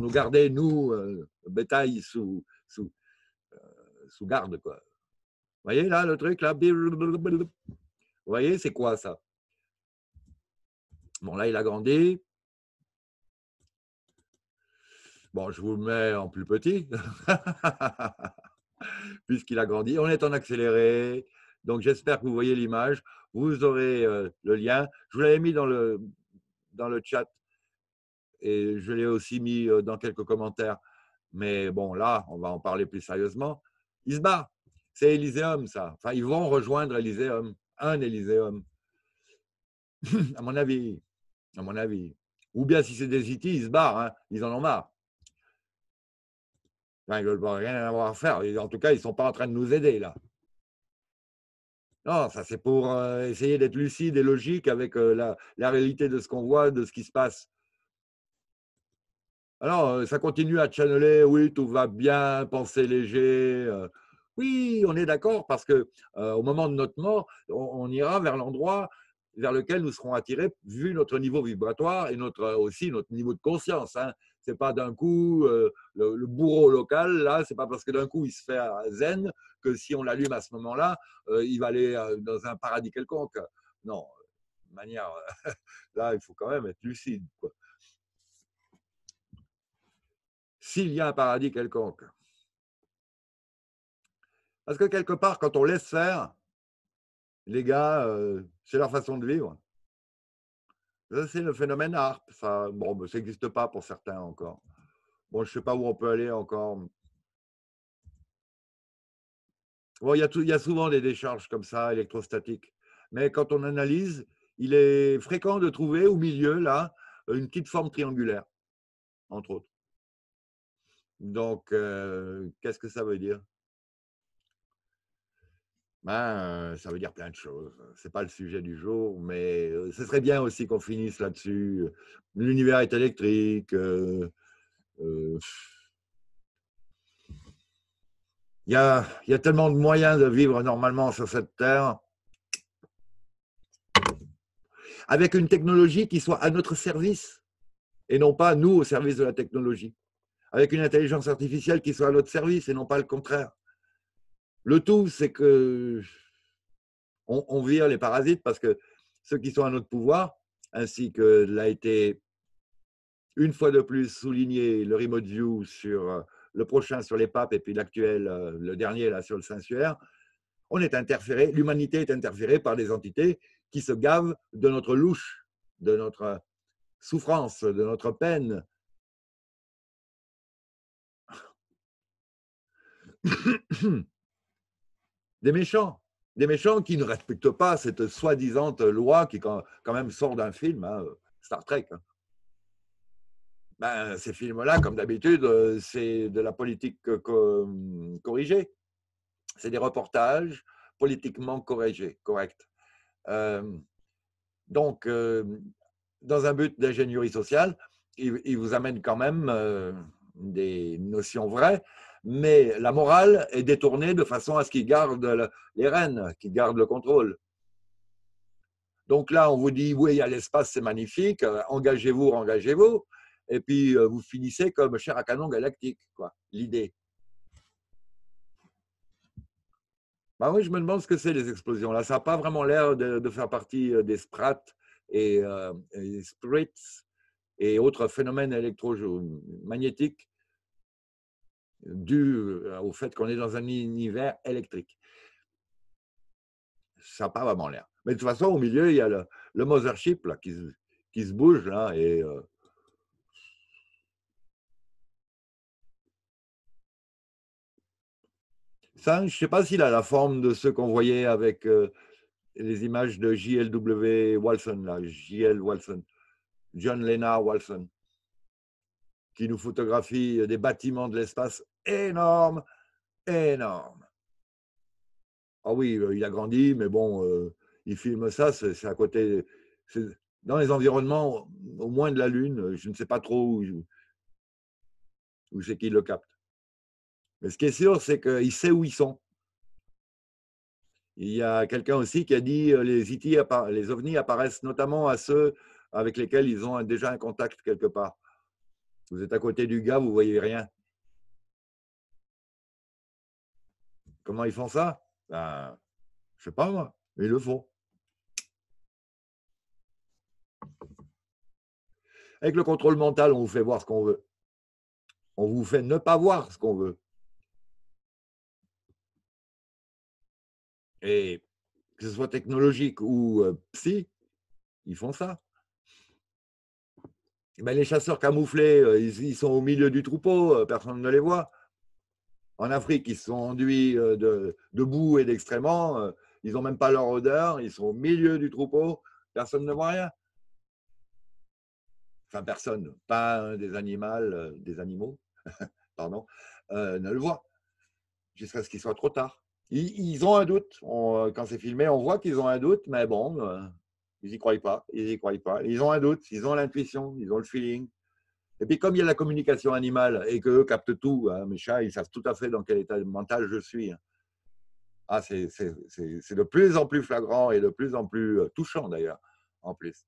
nous garder, nous, bétail sous garde, quoi. Vous voyez là, le truc là? Vous voyez, c'est quoi ça? Bon, là, il a grandi. Bon, je vous le mets en plus petit, puisqu'il a grandi. On est en accéléré. Donc, j'espère que vous voyez l'image. Vous aurez le lien. Je vous l'avais mis dans le chat et je l'ai aussi mis dans quelques commentaires. Mais bon, là, on va en parler plus sérieusement. Il se bat. C'est Élyséum, ça. Enfin, ils vont rejoindre Élyséum, un Élyséum. À mon avis. Ou bien si c'est des IT, ils se barrent, ils en ont marre. Enfin, ils ne veulent rien avoir à faire. En tout cas, ils ne sont pas en train de nous aider là. Non, ça c'est pour essayer d'être lucide et logique avec la réalité de ce qu'on voit, de ce qui se passe. Alors, ça continue à channeler, oui, tout va bien, pensée léger. Oui, on est d'accord parce que au moment de notre mort, on ira vers l'endroit vers lequel nous serons attirés, vu notre niveau vibratoire et aussi notre niveau de conscience. Ce n'est pas d'un coup, le bourreau local, là, ce n'est pas parce que d'un coup, il se fait zen, que si on l'allume à ce moment-là, il va aller dans un paradis quelconque. Non, de manière… là, il faut quand même être lucide, quoi. S'il y a un paradis quelconque. Parce que quelque part, quand on laisse faire, les gars, c'est leur façon de vivre. C'est le phénomène harpe. Ça, bon, ça n'existe pas pour certains encore. Bon, je ne sais pas où on peut aller encore. Bon, il y a souvent des décharges comme ça, électrostatiques. Mais quand on analyse, il est fréquent de trouver au milieu, là, une petite forme triangulaire, entre autres. Donc, qu'est-ce que ça veut dire? Ça veut dire plein de choses. Ce n'est pas le sujet du jour, mais ce serait bien aussi qu'on finisse là-dessus. L'univers est électrique. Il y a tellement de moyens de vivre normalement sur cette Terre avec une technologie qui soit à notre service et non pas nous au service de la technologie. Avec une intelligence artificielle qui soit à notre service et non pas le contraire. Le tout, c'est que on vire les parasites parce que ceux qui sont à notre pouvoir, ainsi que l'a été une fois de plus souligné le remote view sur le prochain sur les papes et puis l'actuel, le dernier là sur le Saint-Suaire, on est interféré, l'humanité est interférée par des entités qui se gavent de notre louche, de notre souffrance, de notre peine. Des méchants qui ne respectent pas cette soi-disant loi qui quand même sort d'un film, Star Trek. Ces films-là, comme d'habitude, c'est de la politique corrigée. C'est des reportages politiquement corrects. Donc, dans un but d'ingénierie sociale, ils vous amènent quand même des notions vraies, mais la morale est détournée de façon à ce qu'ils gardent les rênes, qu'ils gardent le contrôle. Donc là, on vous dit, oui, il y a l'espace, c'est magnifique, engagez-vous, engagez-vous, et puis vous finissez comme chair à canon galactique, quoi, l'idée. Ben oui, je me demande ce que c'est les explosions. Là, ça n'a pas vraiment l'air de faire partie des sprats et sprits et autres phénomènes électromagnétiques dus au fait qu'on est dans un univers électrique. Ça n'a pas vraiment l'air. Mais de toute façon, au milieu, il y a le mothership là, qui se bouge là, et ça, je ne sais pas s'il a la forme de ce qu'on voyait avec les images de JLW Wilson, là, JL Wilson, John Lena Wilson, qui nous photographie des bâtiments de l'espace énormes, énormes. Ah oui, il a grandi, mais bon, il filme ça, c'est à côté, c'est dans les environnements, au moins de la Lune, je ne sais pas trop où c'est qu'il le capte. Mais ce qui est sûr, c'est qu'il sait où ils sont. Il y a quelqu'un aussi qui a dit que les ovnis apparaissent notamment à ceux avec lesquels ils ont déjà un contact quelque part. Vous êtes à côté du gars, vous ne voyez rien. Comment ils font ça? Ben, je ne sais pas moi, mais ils le font. Avec le contrôle mental, on vous fait voir ce qu'on veut. On vous fait ne pas voir ce qu'on veut. Et que ce soit technologique ou psy, ils font ça. Et ben, les chasseurs camouflés, ils sont au milieu du troupeau, personne ne les voit. En Afrique, ils sont enduits de boue et d'excréments, ils n'ont même pas leur odeur, ils sont au milieu du troupeau, personne ne voit rien. Enfin, personne, pas un des animaux, pardon, ne le voit, jusqu'à ce qu'il soit trop tard. Ils ont un doute. Quand c'est filmé, on voit qu'ils ont un doute, mais bon, ils n'y croient pas, ils n'y croient pas. Ils ont un doute, ils ont l'intuition, ils ont le feeling. Et puis, comme il y a la communication animale et qu'eux captent tout, hein, mes chats, ils savent tout à fait dans quel état mental je suis. Hein. Ah, c'est de plus en plus flagrant et de plus en plus touchant, d'ailleurs, en plus.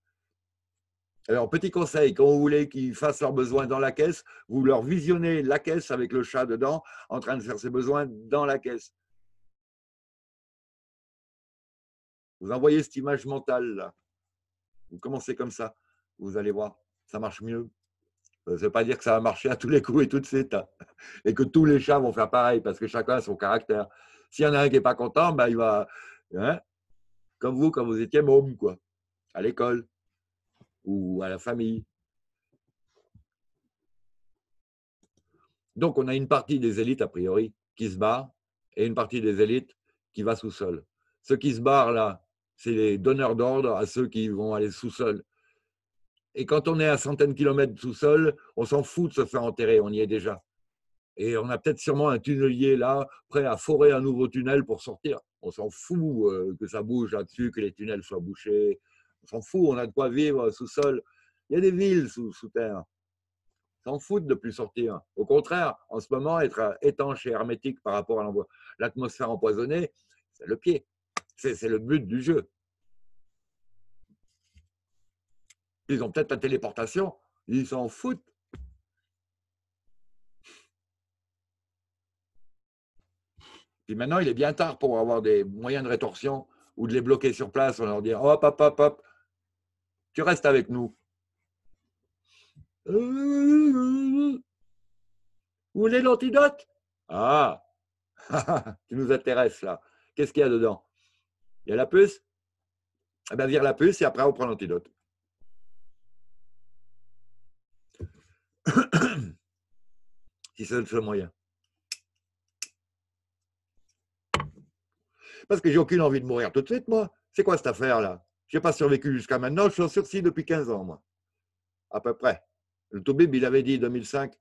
Alors, petit conseil, quand vous voulez qu'ils fassent leurs besoins dans la caisse, vous leur visionnez la caisse avec le chat dedans, en train de faire ses besoins dans la caisse. Vous envoyez cette image mentale là. Vous commencez comme ça. Vous allez voir, ça marche mieux. Ça ne veut pas dire que ça va marcher à tous les coups et tout de suite. Hein. Et que tous les chats vont faire pareil parce que chacun a son caractère. S'il y en a un qui n'est pas content, ben, il va… Hein, comme vous, quand vous étiez môme, quoi. À l'école ou à la famille. Donc, on a une partie des élites, a priori, qui se barre et une partie des élites qui va sous-sol. Ceux qui se barrent, là, c'est les donneurs d'ordre à ceux qui vont aller sous-sol. Et quand on est à centaines de kilomètres sous-sol, on s'en fout de se faire enterrer, on y est déjà. Et on a peut-être sûrement un tunnelier là, prêt à forer un nouveau tunnel pour sortir. On s'en fout que ça bouge là-dessus, que les tunnels soient bouchés. On s'en fout, on a de quoi vivre sous-sol. Il y a des villes sous terre. On s'en fout de ne plus sortir. Au contraire, en ce moment, être étanche et hermétique par rapport à l'atmosphère empoisonnée, c'est le pied. C'est le but du jeu. Ils ont peut-être la téléportation, ils s'en foutent. Puis maintenant, il est bien tard pour avoir des moyens de rétorsion ou de les bloquer sur place. On leur dit, hop, hop, hop, hop, tu restes avec nous. Vous voulez l'antidote? Ah, tu nous intéresses là. Qu'est-ce qu'il y a dedans? Il y a la puce, eh bien, vire la puce et après on prend l'antidote. Si c'est le seul moyen. Parce que j'ai aucune envie de mourir tout de suite, moi. C'est quoi cette affaire-là? Je n'ai pas survécu jusqu'à maintenant, je suis en sursis depuis 15 ans, moi. À peu près. Le Toubib, il avait dit 2005.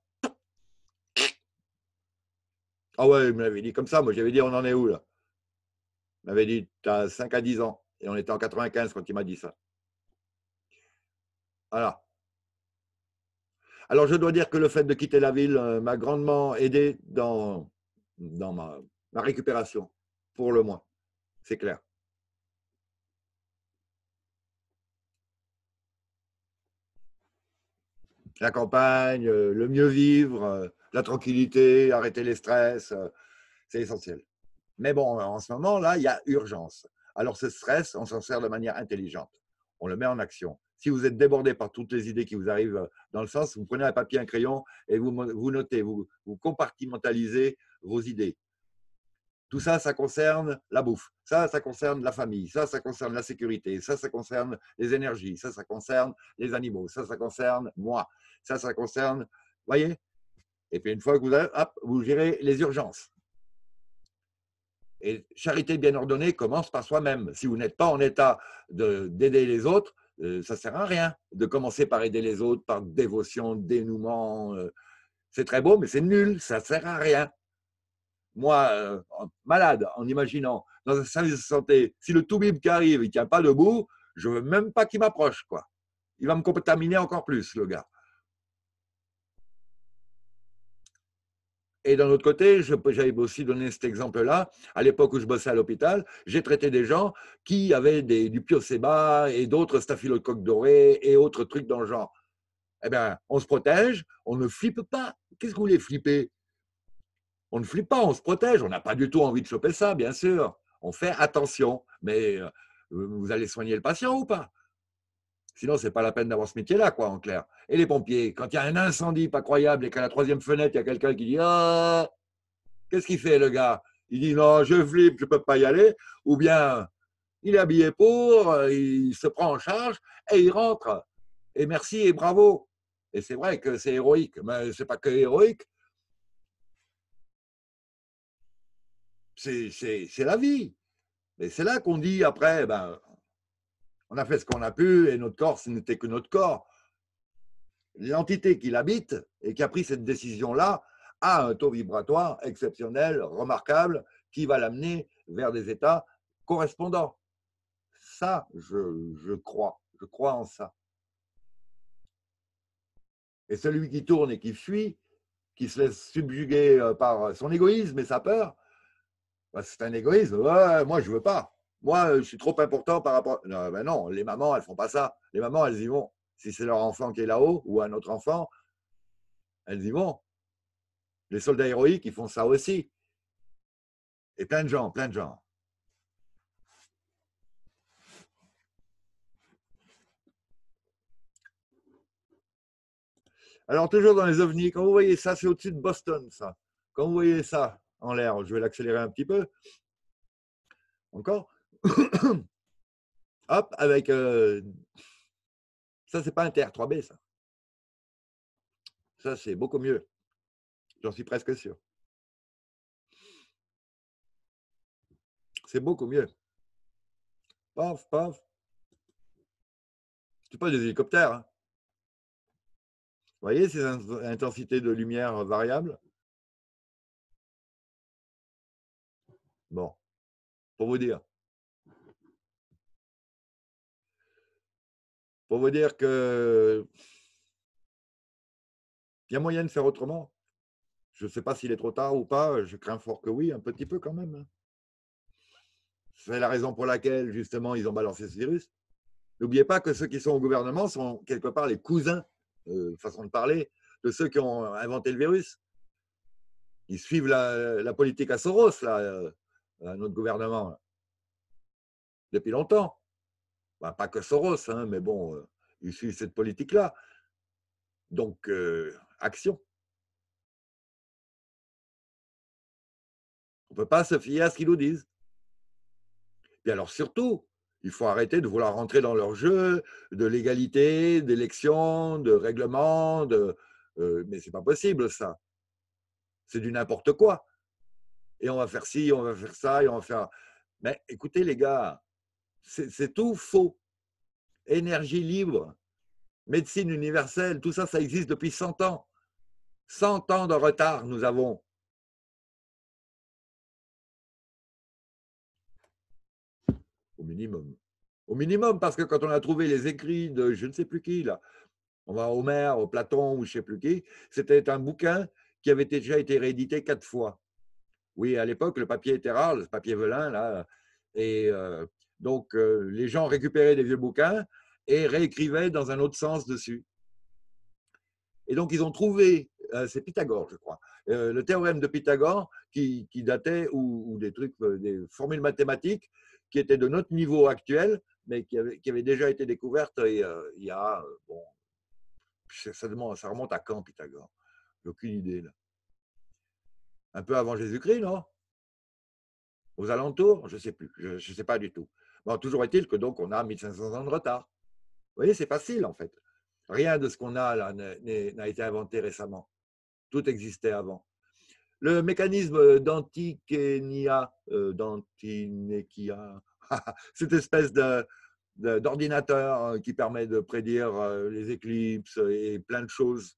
Ah ouais, il me l'avait dit comme ça, moi j'avais dit on en est où là? Il m'avait dit, tu as 5 à 10 ans. Et on était en 95 quand il m'a dit ça. Voilà. Alors, je dois dire que le fait de quitter la ville m'a grandement aidé dans ma récupération, pour le moins. C'est clair. La campagne, le mieux vivre, la tranquillité, arrêter les stress, c'est essentiel. Mais bon, en ce moment, là, il y a urgence. Alors, ce stress, on s'en sert de manière intelligente. On le met en action. Si vous êtes débordé par toutes les idées qui vous arrivent dans le sens, vous prenez un papier, un crayon et vous notez, vous compartimentalisez vos idées. Tout ça, ça concerne la bouffe, ça concerne la famille, ça concerne la sécurité, ça concerne les énergies, ça concerne les animaux, ça concerne moi, ça concerne… Vous voyez? Et puis une fois que vous avez, hop, vous gérez les urgences. Et charité bien ordonnée commence par soi-même. Si vous n'êtes pas en état d'aider les autres, ça ne sert à rien de commencer par aider les autres, par dévotion, dénouement. C'est très beau, mais c'est nul, ça ne sert à rien. Moi, malade, en imaginant, dans un service de santé, si le toubib qui arrive, il ne tient pas debout, je ne veux même pas qu'il m'approche, quoi. Il va me contaminer encore plus, le gars. Et d'un autre côté, j'avais aussi donné cet exemple-là, à l'époque où je bossais à l'hôpital, j'ai traité des gens qui avaient du piocéba et d'autres staphylocoques dorés et autres trucs dans le genre. Eh bien, on se protège, on ne flippe pas. Qu'est-ce que vous voulez flipper? On ne flippe pas, on se protège, on n'a pas du tout envie de choper ça, bien sûr. On fait attention, mais vous allez soigner le patient ou pas? Sinon, ce n'est pas la peine d'avoir ce métier-là, quoi, en clair. Et les pompiers, quand il y a un incendie pas croyable et qu'à la troisième fenêtre, il y a quelqu'un qui dit « Ah !» Qu'est-ce qu'il fait, le gars? Il dit « Non, je flippe, je ne peux pas y aller » ou bien il est habillé pour, il se prend en charge et il rentre. Et merci et bravo. Et c'est vrai que c'est héroïque, mais ce n'est pas que héroïque. C'est la vie. Et c'est là qu'on dit après, ben, on a fait ce qu'on a pu et notre corps, ce n'était que notre corps. L'entité qui l'habite et qui a pris cette décision-là a un taux vibratoire exceptionnel, remarquable, qui va l'amener vers des états correspondants. Ça, je crois en ça. Et celui qui tourne et qui fuit, qui se laisse subjuguer par son égoïsme et sa peur, c'est un égoïsme. Ouais, moi, je ne veux pas. Moi, je suis trop important par rapport… Non, ben non, les mamans, elles ne font pas ça. Les mamans, elles y vont. Si c'est leur enfant qui est là-haut ou un autre enfant, elles y vont. Les soldats héroïques, ils font ça aussi. Et plein de gens, plein de gens. Alors, toujours dans les ovnis, quand vous voyez ça, c'est au-dessus de Boston, ça. Quand vous voyez ça… en l'air, je vais l'accélérer un petit peu, encore, hop, avec, ça c'est pas inter, 3B ça, ça c'est beaucoup mieux, j'en suis presque sûr, c'est beaucoup mieux, paf, paf, c'est pas des hélicoptères, hein. Vous voyez ces intensités de lumière variables? Bon, pour vous dire que il y a moyen de faire autrement. Je ne sais pas s'il est trop tard ou pas, je crains fort que oui, un petit peu quand même. C'est la raison pour laquelle, justement, ils ont balancé ce virus. N'oubliez pas que ceux qui sont au gouvernement sont quelque part les cousins, façon de parler, de ceux qui ont inventé le virus. Ils suivent la politique à Soros, là. Notre gouvernement, depuis longtemps. Ben, pas que Soros, hein, mais bon, il suit cette politique-là. Donc, action. On ne peut pas se fier à ce qu'ils nous disent. Et alors, surtout, il faut arrêter de vouloir rentrer dans leur jeu de légalité, d'élection, de règlement, mais ce n'est pas possible, ça. C'est du n'importe quoi. Et on va faire ci, on va faire ça, et on va faire… Mais écoutez les gars, c'est tout faux. Énergie libre, médecine universelle, tout ça, ça existe depuis 100 ans. 100 ans de retard nous avons. Au minimum. Au minimum, parce que quand on a trouvé les écrits de je ne sais plus qui, là, on va à Homère, au Platon ou je ne sais plus qui, c'était un bouquin qui avait déjà été réédité 4 fois. Oui, à l'époque, le papier était rare, le papier velin, là. Et donc, les gens récupéraient des vieux bouquins et réécrivaient dans un autre sens dessus. Et donc, ils ont trouvé, c'est Pythagore, je crois, le théorème de Pythagore qui datait, ou des trucs, des formules mathématiques qui étaient de notre niveau actuel, mais qui avaient déjà été découvertes il y a, bon, ça remonte à quand, Pythagore? J'ai aucune idée, là. Un peu avant Jésus-Christ, non? Aux alentours? Je ne sais plus, je ne sais pas du tout. Bon, toujours est-il que donc on a 1500 ans de retard. Vous voyez, c'est facile en fait. Rien de ce qu'on a là n'a été inventé récemment. Tout existait avant. Le mécanisme d'Antinéchia, cette espèce d'ordinateur qui permet de prédire les éclipses et plein de choses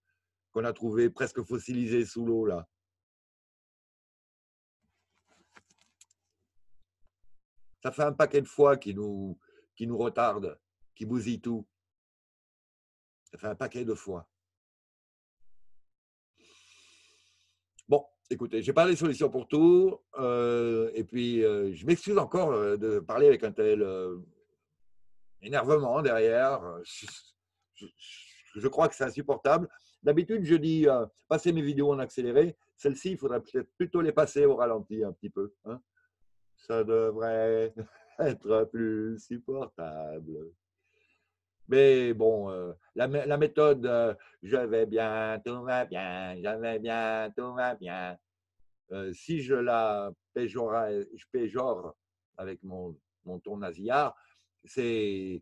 qu'on a trouvées presque fossilisées sous l'eau là. Ça fait un paquet de fois qui nous retarde, qui bousille tout. Ça fait un paquet de fois. Bon, écoutez, j'ai pas les solutions pour tout. Et puis, je m'excuse encore de parler avec un tel énervement derrière. Je crois que c'est insupportable. D'habitude, je dis passer mes vidéos en accéléré. Celles-ci, il faudrait peut-être plutôt les passer au ralenti un petit peu, hein. Ça devrait être plus supportable. Mais bon, la méthode « je vais bien, tout va bien, je vais bien, tout va bien », si je la péjore avec mon ton nasillard, c'est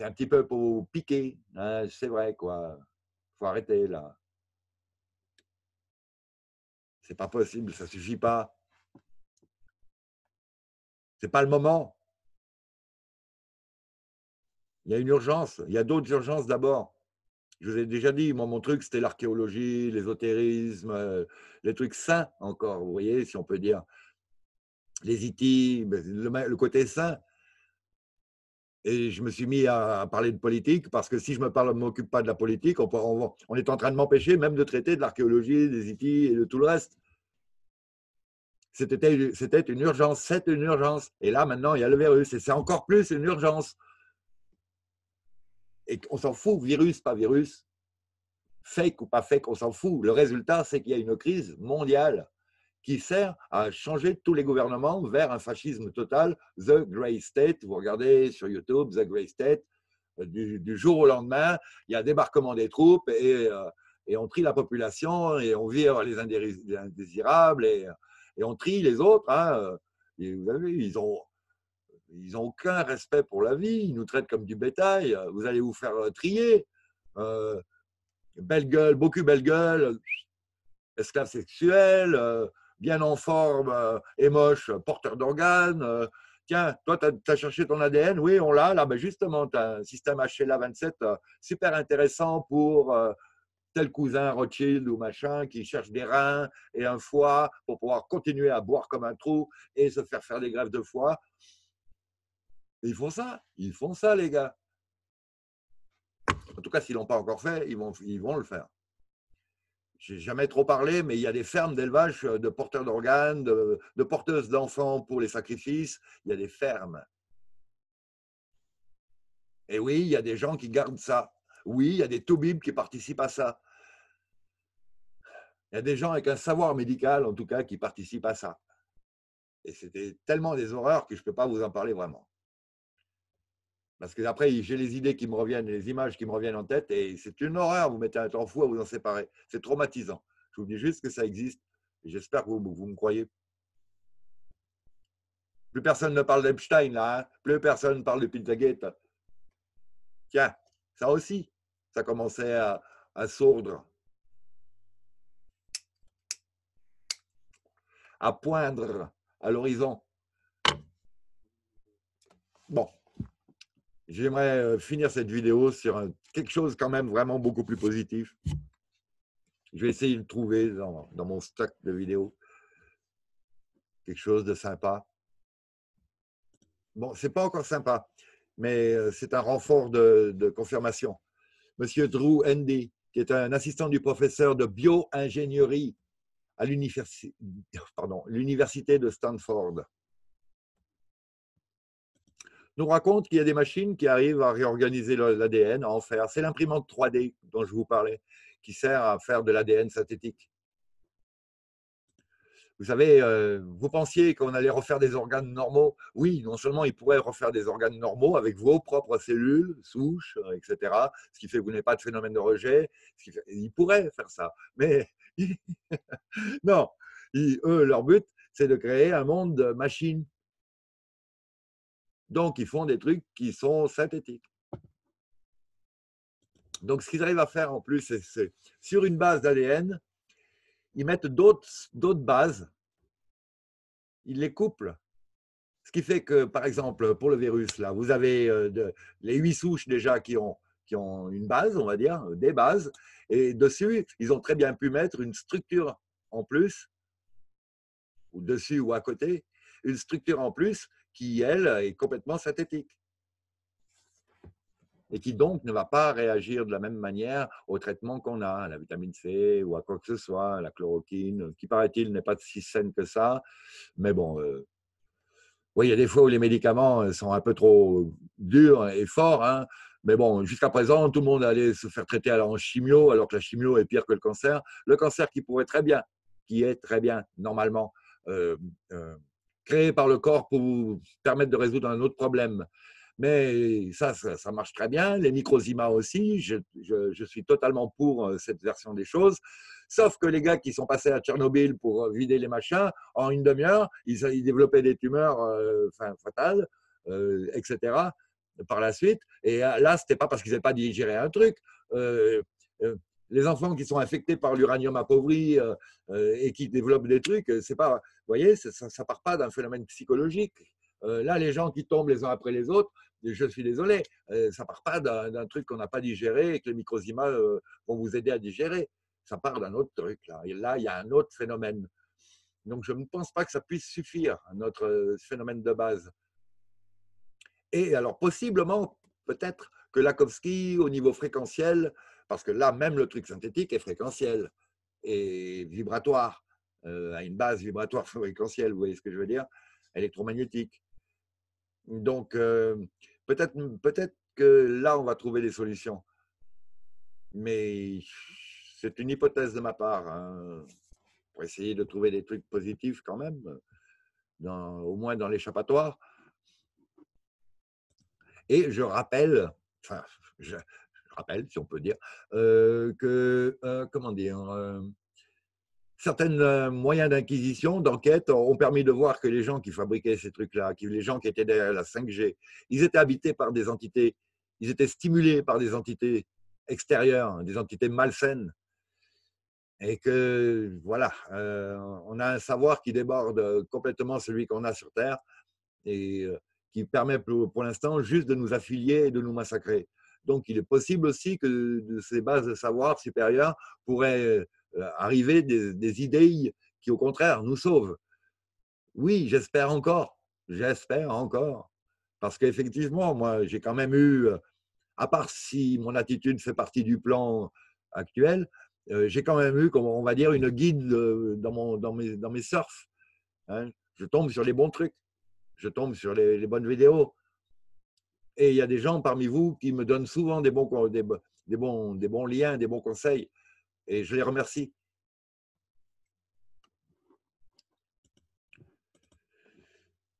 un petit peu pour piquer, hein, c'est vrai quoi. Faut arrêter là. C'est pas possible, ça suffit pas. C'est pas le moment. Il y a une urgence. Il y a d'autres urgences d'abord. Je vous ai déjà dit, moi, mon truc, c'était l'archéologie, l'ésotérisme, les trucs sains encore, vous voyez, si on peut dire. Les hippies, le côté sain. Et je me suis mis à parler de politique parce que si je ne m'occupe pas de la politique, on est en train de m'empêcher même de traiter de l'archéologie, des hippies et de tout le reste. C'était une urgence, c'est une urgence. Et là, maintenant, il y a le virus. Et c'est encore plus une urgence. Et on s'en fout, virus, pas virus, fake ou pas fake, on s'en fout. Le résultat, c'est qu'il y a une crise mondiale qui sert à changer tous les gouvernements vers un fascisme total, The Grey State. Vous regardez sur YouTube, The Grey State, du jour au lendemain, il y a débarquement des troupes et on trie la population et on vire les indésirables et on trie les autres, hein. Et vous avez vu, ils ont aucun respect pour la vie, ils nous traitent comme du bétail, vous allez vous faire trier, belle gueule, beaucoup belle gueule, esclave sexuel, bien en forme et moche, porteur d'organes, tiens, toi tu as cherché ton ADN, oui on l'a, là ben justement tu as un système HLA27 super intéressant pour… tel cousin Rothschild ou machin qui cherche des reins et un foie pour pouvoir continuer à boire comme un trou et se faire des greffes de foie. Et ils font ça les gars. En tout cas, s'ils ne l'ont pas encore fait, ils vont le faire. Je n'ai jamais trop parlé, mais il y a des fermes d'élevage de porteurs d'organes, de porteuses d'enfants pour les sacrifices, il y a des fermes. Et oui, il y a des gens qui gardent ça. Oui, il y a des toubibs qui participent à ça. Il y a des gens avec un savoir médical, en tout cas, qui participent à ça. Et c'était tellement des horreurs que je ne peux pas vous en parler vraiment. Parce que après, j'ai les idées qui me reviennent, les images qui me reviennent en tête, et c'est une horreur, vous mettez un temps fou à vous en séparer. C'est traumatisant. Je vous dis juste que ça existe. J'espère que vous me croyez. Plus personne ne parle d'Epstein, là. Hein, plus personne ne parle de Pentagone. Tiens, ça aussi. Ça commençait à sourdre, à poindre à l'horizon. Bon, j'aimerais finir cette vidéo sur quelque chose quand même vraiment beaucoup plus positif. Je vais essayer de trouver dans mon stock de vidéos quelque chose de sympa. Bon, c'est pas encore sympa, mais c'est un renfort de confirmation. M. Drew Endy, qui est un assistant du professeur de bio-ingénierie à l'université de Stanford, nous raconte qu'il y a des machines qui arrivent à réorganiser l'ADN, à en faire. C'est l'imprimante 3D dont je vous parlais, qui sert à faire de l'ADN synthétique. Vous savez, vous pensiez qu'on allait refaire des organes normaux. Oui, non seulement ils pourraient refaire des organes normaux avec vos propres cellules, souches, etc., ce qui fait que vous n'avez pas de phénomène de rejet, ce qui fait... ils pourraient faire ça. Mais non, eux, leur but, c'est de créer un monde de machines. Donc, ils font des trucs qui sont synthétiques. Donc, ce qu'ils arrivent à faire en plus, c'est sur une base d'ADN, ils mettent d'autres bases, ils les couplent. Ce qui fait que, par exemple, pour le virus, là, vous avez les 8 souches déjà qui ont une base, on va dire, des bases, et dessus, ils ont très bien pu mettre une structure en plus, ou dessus ou à côté, une structure en plus qui, elle, est complètement synthétique et qui donc ne va pas réagir de la même manière au traitement qu'on a, à la vitamine C ou à quoi que ce soit, à la chloroquine, qui paraît-il n'est pas si saine que ça. Mais bon, oui, il y a des fois où les médicaments sont un peu trop durs et forts, hein, mais bon, jusqu'à présent, tout le monde allait se faire traiter en chimio, alors que la chimio est pire que le cancer. Le cancer qui pourrait très bien, qui est très bien normalement créé par le corps pour vous permettre de résoudre un autre problème. Mais ça marche très bien. Les microzymas aussi, je suis totalement pour cette version des choses. Sauf que les gars qui sont passés à Tchernobyl pour vider les machins, en une demi-heure, ils développaient des tumeurs fatales, etc. par la suite. Et là, ce n'était pas parce qu'ils n'avaient pas digéré un truc. Les enfants qui sont infectés par l'uranium appauvri et qui développent des trucs, c'est pas, vous voyez, ça ne part pas d'un phénomène psychologique. Là, les gens qui tombent les uns après les autres, je suis désolé, ça ne part pas d'un truc qu'on n'a pas digéré et que les microzymas vont vous aider à digérer. Ça part d'un autre truc. Là, il y a un autre phénomène. Donc, je ne pense pas que ça puisse suffire à notre phénomène de base. Et alors, possiblement, peut-être que Lakovsky, au niveau fréquentiel, parce que là, même le truc synthétique est fréquentiel et vibratoire, à une base vibratoire fréquentielle, vous voyez ce que je veux dire, électromagnétique. Donc, peut-être que là, on va trouver des solutions. Mais c'est une hypothèse de ma part, hein, pour essayer de trouver des trucs positifs quand même, au moins dans l'échappatoire. Et je rappelle, enfin, si on peut dire, que, comment dire, certains moyens d'inquisition, d'enquête, ont permis de voir que les gens qui fabriquaient ces trucs-là, les gens qui étaient derrière la 5G, ils étaient habités par des entités, ils étaient stimulés par des entités extérieures, des entités malsaines. Et que, voilà, on a un savoir qui déborde complètement celui qu'on a sur Terre et qui permet pour l'instant juste de nous affilier et de nous massacrer. Donc, il est possible aussi que de ces bases de savoir supérieures pourraient arriver des idées qui, au contraire, nous sauvent. Oui, j'espère encore, parce qu'effectivement, moi, j'ai quand même eu, à part si mon attitude fait partie du plan actuel, j'ai quand même eu, on va dire, une guide dans mes surfs. Hein, je tombe sur les bons trucs, je tombe sur les bonnes vidéos. Et il y a des gens parmi vous qui me donnent souvent des bons liens, des bons conseils. Et je les remercie.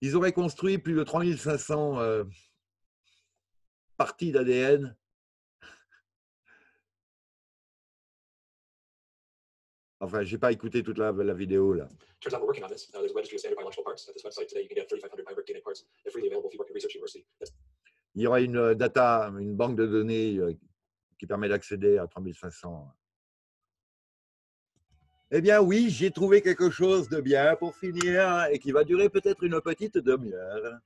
Ils auraient construit plus de 3500 parties d'ADN. Enfin, je n'ai pas écouté toute la vidéo là. Turns out we're working on this. There's a registry of standard biological parts. At this website today, you can get 3,500 biological parts. They're freely available if you work at a research university. Il y aura une data, une banque de données qui permet d'accéder à 3500. Eh bien oui, j'ai trouvé quelque chose de bien pour finir et qui va durer peut-être une petite demi-heure.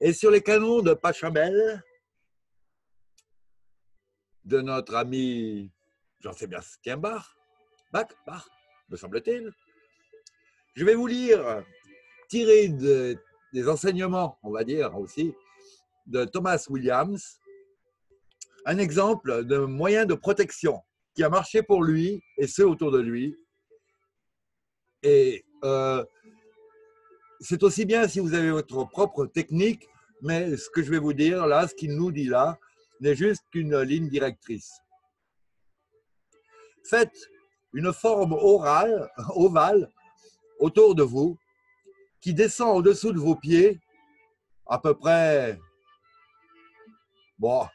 Et sur les canons de Pachamel, de notre ami Jean-Sébastien Bach, me semble-t-il, je vais vous lire, tiré des enseignements, on va dire aussi, de Thomas Williams, un exemple de moyen de protection qui a marché pour lui et ceux autour de lui. Et c'est aussi bien si vous avez votre propre technique, mais ce que je vais vous dire là, ce qu'il nous dit là, n'est juste qu'une ligne directrice. Faites une forme orale, ovale autour de vous qui descend au-dessous de vos pieds à peu près, bon,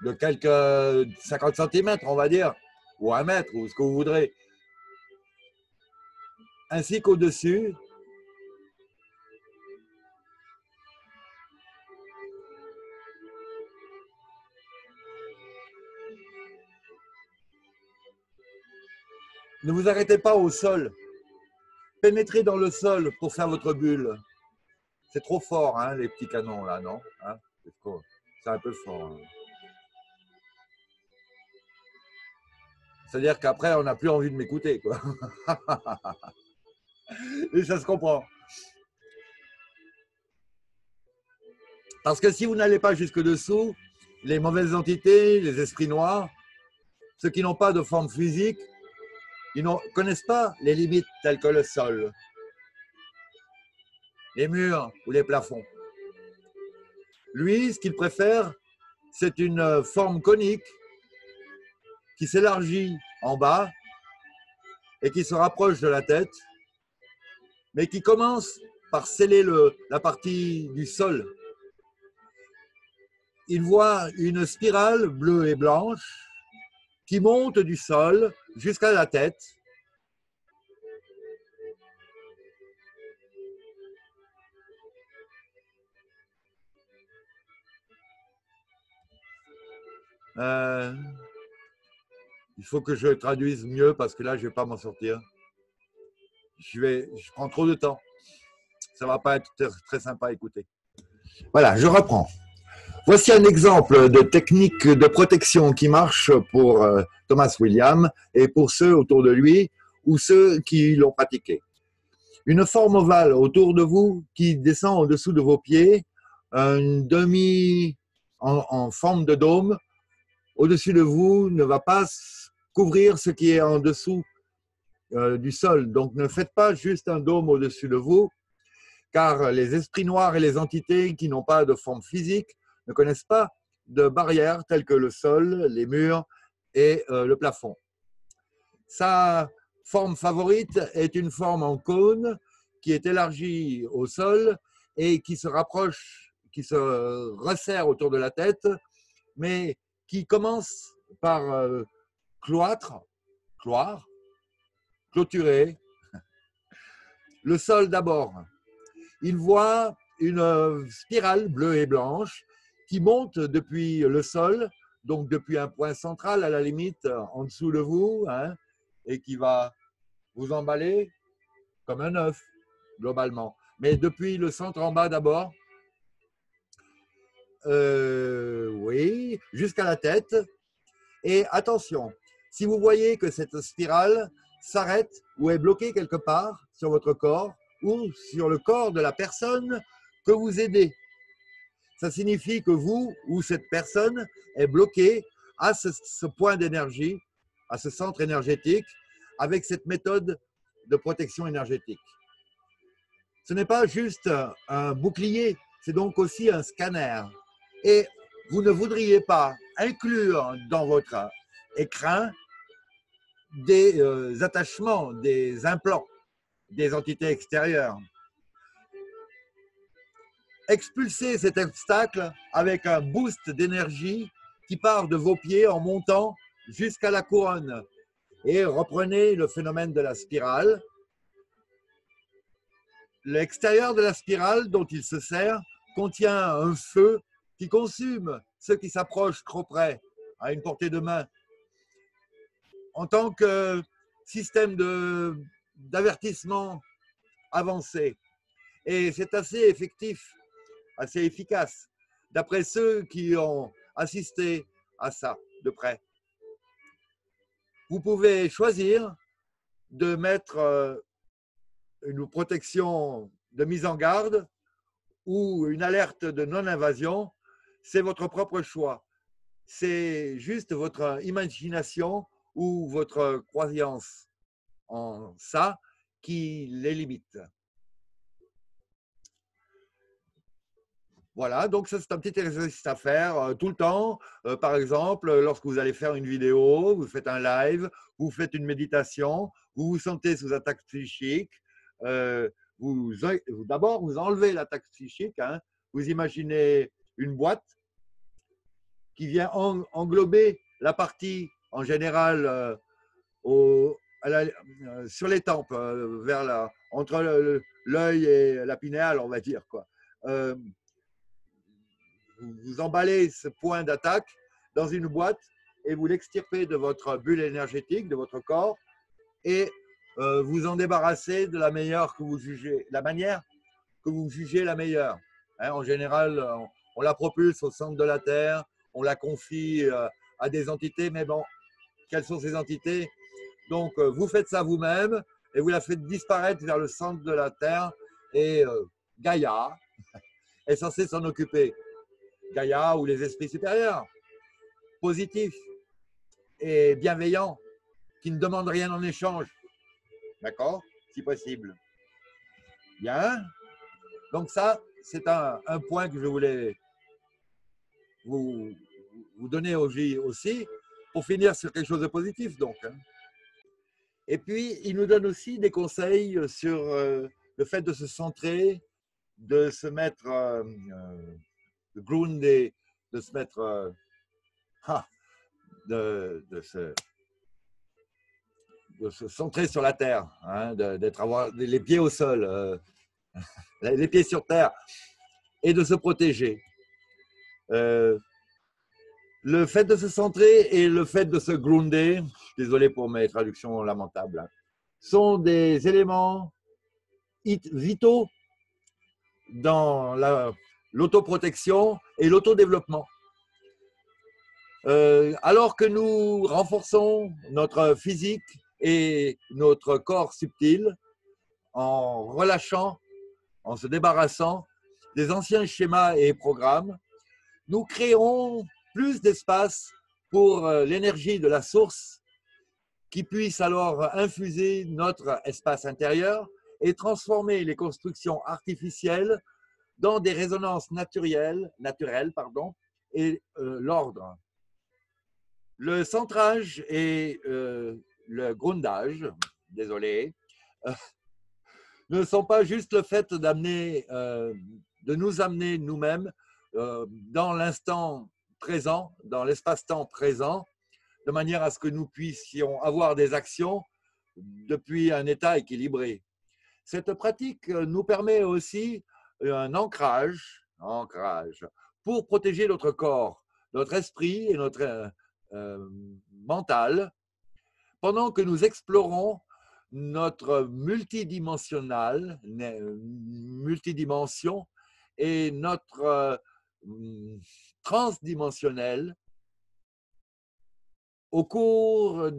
de quelques 50 cm, on va dire, ou 1 mètre, ou ce que vous voudrez, ainsi qu'au-dessus, ne vous arrêtez pas au sol. Pénétrez dans le sol pour faire votre bulle. C'est trop fort, hein, les petits canons, là, non, hein? C'est un peu fort. Hein. C'est-à-dire qu'après, on n'a plus envie de m'écouter, quoi. Et ça se comprend. Parce que si vous n'allez pas jusque-dessous, les mauvaises entités, les esprits noirs, ceux qui n'ont pas de forme physique, ils ne connaissent pas les limites telles que le sol, les murs ou les plafonds. Lui, ce qu'il préfère, c'est une forme conique qui s'élargit en bas et qui se rapproche de la tête, mais qui commence par sceller la partie du sol. Il voit une spirale bleue et blanche qui monte du sol jusqu'à la tête. Il faut que je traduise mieux parce que là, je ne vais pas m'en sortir. Je prends trop de temps. Ça ne va pas être très sympa à écouter. Voilà, je reprends. Voici un exemple de technique de protection qui marche pour Thomas Williams et pour ceux autour de lui ou ceux qui l'ont pratiqué. Une forme ovale autour de vous qui descend au-dessous de vos pieds, une demi en forme de dôme, au-dessus de vous, ne va pas couvrir ce qui est en dessous du sol. Donc ne faites pas juste un dôme au-dessus de vous, car les esprits noirs et les entités qui n'ont pas de forme physique ne connaissent pas de barrières telles que le sol, les murs et le plafond. Sa forme favorite est une forme en cône qui est élargie au sol et qui se rapproche, qui se resserre autour de la tête, mais qui commence par clôturer, le sol d'abord. Il voit une spirale bleue et blanche qui monte depuis le sol, donc depuis un point central à la limite en dessous de vous, hein, et qui va vous emballer comme un œuf globalement. Mais depuis le centre en bas d'abord, oui, jusqu'à la tête. Et attention, si vous voyez que cette spirale s'arrête ou est bloquée quelque part sur votre corps ou sur le corps de la personne que vous aidez, ça signifie que vous ou cette personne est bloquée à ce point d'énergie, à ce centre énergétique, avec cette méthode de protection énergétique. Ce n'est pas juste un bouclier, c'est donc aussi un scanner. Et vous ne voudriez pas inclure dans votre écran des attachements, des implants, des entités extérieures. Expulsez cet obstacle avec un boost d'énergie qui part de vos pieds en montant jusqu'à la couronne. Et reprenez le phénomène de la spirale. L'extérieur de la spirale dont il se sert contient un feu qui consume ceux qui s'approchent trop près, à une portée de main. En tant que système d'avertissement avancé, et c'est assez effectif, assez efficace, d'après ceux qui ont assisté à ça de près. Vous pouvez choisir de mettre une protection de mise en garde ou une alerte de non-invasion c'est votre propre choix. C'est juste votre imagination ou votre croyance en ça qui les limite. Voilà, donc ça c'est un petit exercice à faire tout le temps. Par exemple, lorsque vous allez faire une vidéo, vous faites un live, vous faites une méditation, vous vous sentez sous attaque psychique, d'abord vous enlevez l'attaque psychique, hein. Vous imaginez une boîte qui vient englober la partie en général sur les tempes, entre l'œil et la pinéale, on va dire, quoi. Vous emballez ce point d'attaque dans une boîte et vous l'extirpez de votre bulle énergétique, de votre corps, et vous en débarrassez de la manière que vous jugez la meilleure. Hein, en général, on la propulse au centre de la Terre, on la confie à des entités, mais bon, quelles sont ces entités? Donc, vous faites ça vous-même et vous la faites disparaître vers le centre de la Terre, et Gaïa est censée s'en occuper. Gaïa ou les esprits supérieurs, positifs et bienveillants, qui ne demandent rien en échange. D'accord? Si possible. Bien. Donc ça, c'est un point que je voulais vous donner aussi, pour finir sur quelque chose de positif. Donc. Et puis, il nous donne aussi des conseils sur le fait de se centrer, de se mettre... de se centrer sur la terre, hein, d'avoir les pieds au sol, les pieds sur terre, et de se protéger. Le fait de se centrer et le fait de se grounder, désolé pour mes traductions lamentables, hein, sont des éléments vitaux dans l'autoprotection et l'autodéveloppement. Alors que nous renforçons notre physique et notre corps subtil en relâchant, en se débarrassant des anciens schémas et programmes, nous créons plus d'espace pour l'énergie de la source qui puisse alors infuser notre espace intérieur et transformer les constructions artificielles dans des résonances naturelles, et l'ordre. Le centrage et le groundage, désolé, ne sont pas juste le fait de nous amener nous-mêmes dans l'instant présent, dans l'espace-temps présent, de manière à ce que nous puissions avoir des actions depuis un état équilibré. Cette pratique nous permet aussi un ancrage pour protéger notre corps, notre esprit et notre mental, pendant que nous explorons notre multidimension et notre transdimensionnel au cours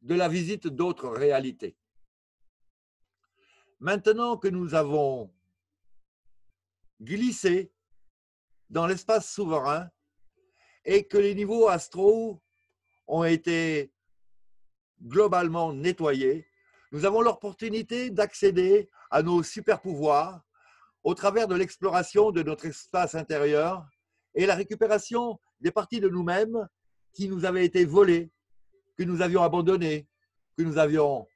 de la visite d'autres réalités. Maintenant que nous avons glissé dans l'espace souverain et que les niveaux astraux ont été globalement nettoyés, nous avons l'opportunité d'accéder à nos super-pouvoirs au travers de l'exploration de notre espace intérieur et la récupération des parties de nous-mêmes qui nous avaient été volées, que nous avions abandonnées, que nous avions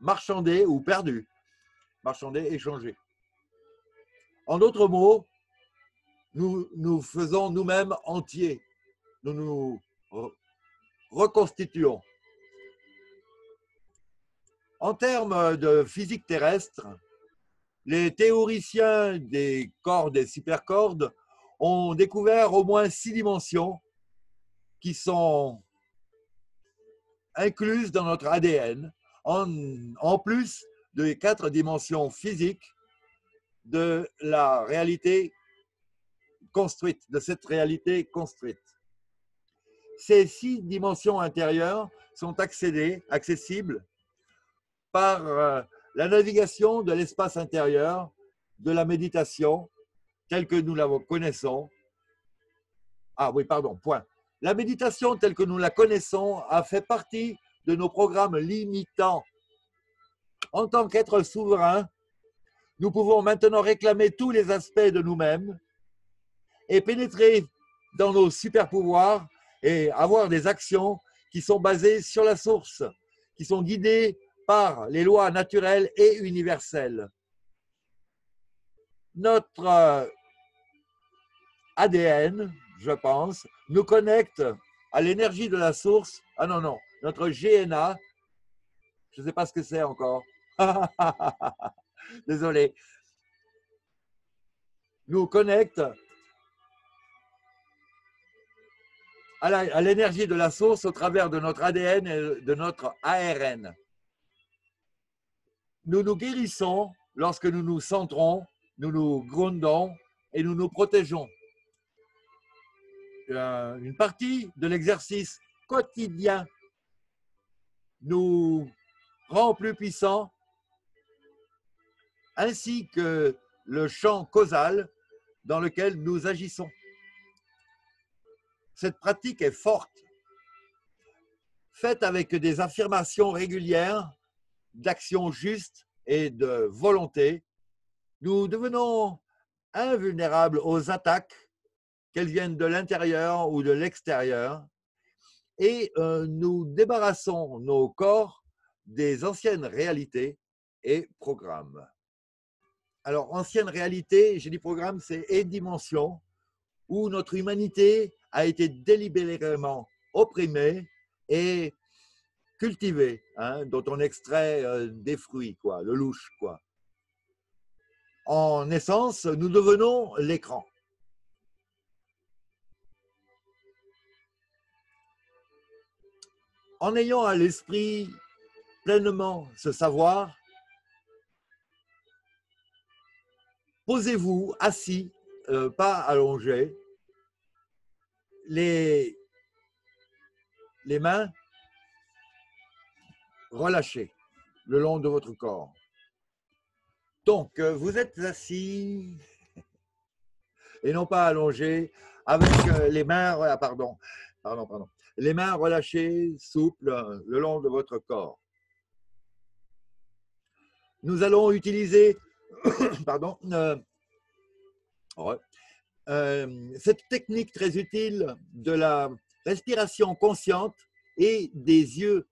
marchandé ou perdu, marchandé, échangé. En d'autres mots, nous nous faisons nous-mêmes entiers, nous nous reconstituons. En termes de physique terrestre, les théoriciens des cordes et supercordes ont découvert au moins 6 dimensions qui sont incluses dans notre ADN, en plus des 4 dimensions physiques de la réalité construite, de cette réalité construite. Ces 6 dimensions intérieures sont accessibles par la navigation de l'espace intérieur, de la méditation, telle que nous la connaissons. Ah oui, pardon, point. La méditation telle que nous la connaissons a fait partie de nos programmes limitants. En tant qu'être souverain, nous pouvons maintenant réclamer tous les aspects de nous-mêmes et pénétrer dans nos super-pouvoirs et avoir des actions qui sont basées sur la source, qui sont guidées par les lois naturelles et universelles. Notre ADN, je pense, nous connecte à l'énergie de la source. Ah non, non, notre GNA, je ne sais pas ce que c'est encore. Désolé. Nous connecte à l'énergie de la source au travers de notre ADN et de notre ARN. Nous nous guérissons lorsque nous nous centrons, nous nous grondons et nous nous protégeons. Une partie de l'exercice quotidien nous rend plus puissants, ainsi que le champ causal dans lequel nous agissons. Cette pratique est forte, faite avec des affirmations régulières d'action juste et de volonté. Nous devenons invulnérables aux attaques, qu'elles viennent de l'intérieur ou de l'extérieur, et nous débarrassons nos corps des anciennes réalités et programmes. Alors, ancienne réalité, j'ai dit programme, c'est et dimension, où notre humanité a été délibérément opprimée et cultivée, hein, dont on extrait des fruits, quoi, le louche, quoi. En essence, nous devenons l'écran. En ayant à l'esprit pleinement ce savoir, posez-vous assis, pas allongé, les mains relâchées le long de votre corps. Donc, vous êtes assis et non pas allongé, avec les mains, les mains relâchées, souples, le long de votre corps. Nous allons utiliser cette technique très utile de la respiration consciente et des yeux,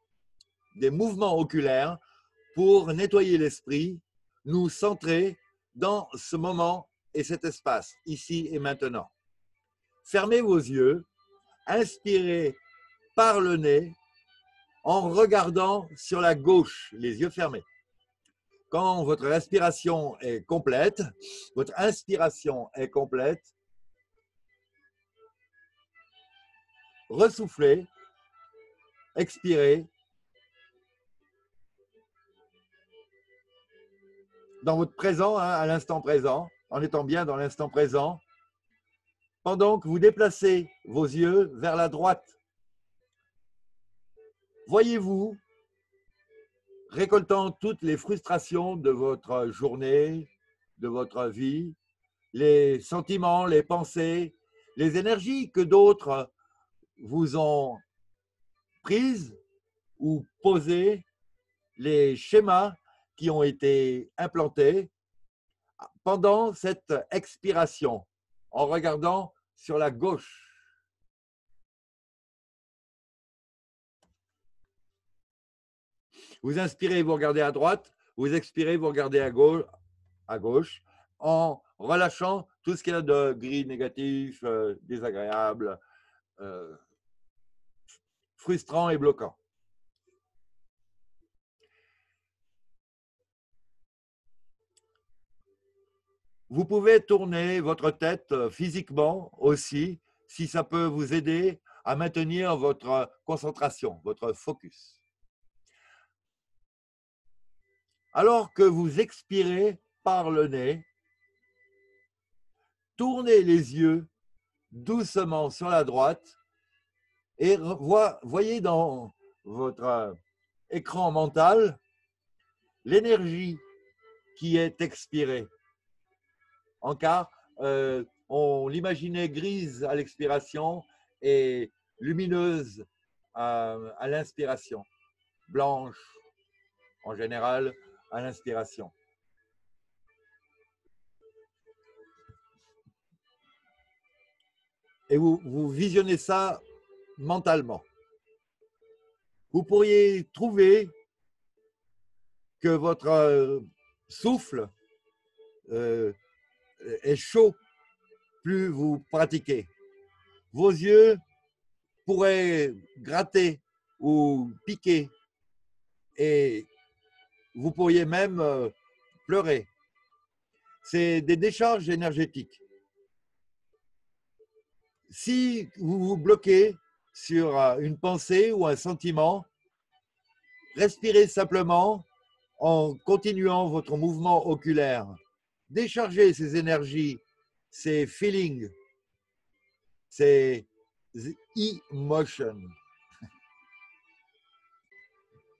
des mouvements oculaires pour nettoyer l'esprit, nous centrer dans ce moment et cet espace, ici et maintenant. Fermez vos yeux, inspirez par le nez en regardant sur la gauche, les yeux fermés. Quand votre respiration est complète, votre inspiration est complète, ressoufflez, expirez dans votre présent, hein, à l'instant présent, en étant bien dans l'instant présent, pendant que vous déplacez vos yeux vers la droite. Voyez-vous récoltant toutes les frustrations de votre journée, de votre vie, les sentiments, les pensées, les énergies que d'autres vous ont prises ou posées, les schémas qui ont été implantés pendant cette expiration, en regardant sur la gauche. Vous inspirez, vous regardez à droite, vous expirez, vous regardez à gauche, en relâchant tout ce qu'il y a de gris, négatif, désagréable, frustrant et bloquant. Vous pouvez tourner votre tête physiquement aussi, si ça peut vous aider à maintenir votre concentration, votre focus. Alors que vous expirez par le nez, tournez les yeux doucement sur la droite et voyez dans votre écran mental l'énergie qui est expirée. on l'imaginait grise à l'expiration et lumineuse à l'inspiration, blanche en général à l'inspiration. Et vous visionnez ça mentalement. Vous pourriez trouver que votre souffle est chaud plus vous pratiquez. Vos yeux pourraient gratter ou piquer et vous pourriez même pleurer. C'est des décharges énergétiques. Si vous vous bloquez sur une pensée ou un sentiment, respirez simplement en continuant votre mouvement oculaire. Déchargez ces énergies, ces feelings, ces emotions.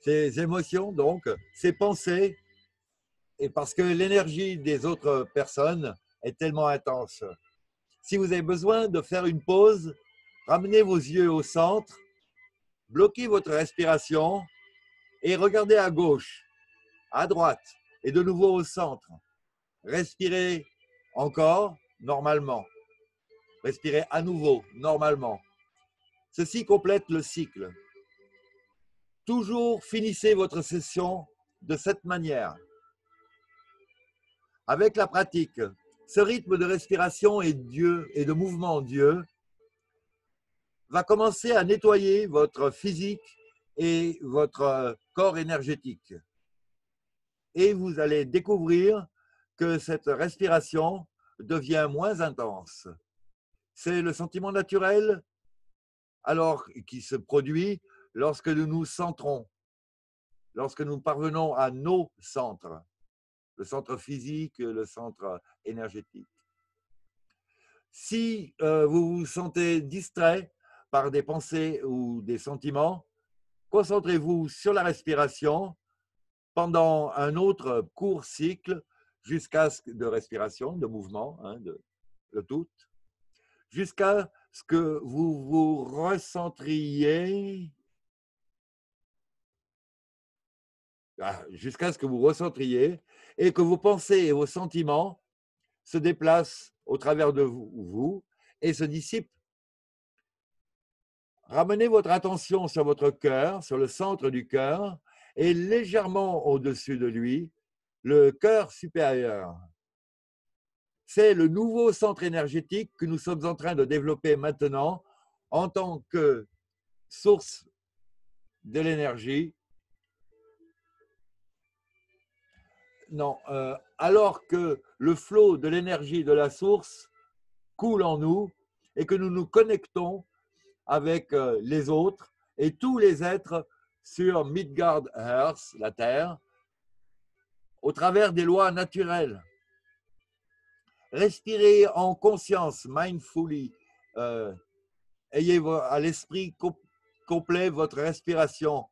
Ces émotions, donc, ces pensées, et parce que l'énergie des autres personnes est tellement intense. Si vous avez besoin de faire une pause, ramenez vos yeux au centre, bloquez votre respiration et regardez à gauche, à droite et de nouveau au centre. Respirez encore normalement. Respirez à nouveau normalement. Ceci complète le cycle. Toujours finissez votre session de cette manière. Avec la pratique, ce rythme de respiration et de mouvement en Dieu va commencer à nettoyer votre physique et votre corps énergétique. Et vous allez découvrir que cette respiration devient moins intense. C'est le sentiment naturel alors qui se produit lorsque nous nous centrons, lorsque nous parvenons à nos centres. Le centre physique, le centre énergétique. Si vous vous sentez distrait par des pensées ou des sentiments, concentrez-vous sur la respiration pendant un autre court cycle jusqu'à ce de respiration, de mouvement, le tout, jusqu'à ce que vous vous recentriez, et que vos pensées et vos sentiments se déplacent au travers de vous et se dissipent. Ramenez votre attention sur votre cœur, sur le centre du cœur et légèrement au-dessus de lui, le cœur supérieur. C'est le nouveau centre énergétique que nous sommes en train de développer maintenant en tant que source de l'énergie. Alors que le flot de l'énergie de la source coule en nous et que nous nous connectons avec les autres et tous les êtres sur Midgard Earth, la Terre, au travers des lois naturelles. Respirez en conscience, mindfully. Ayez à l'esprit complet votre respiration.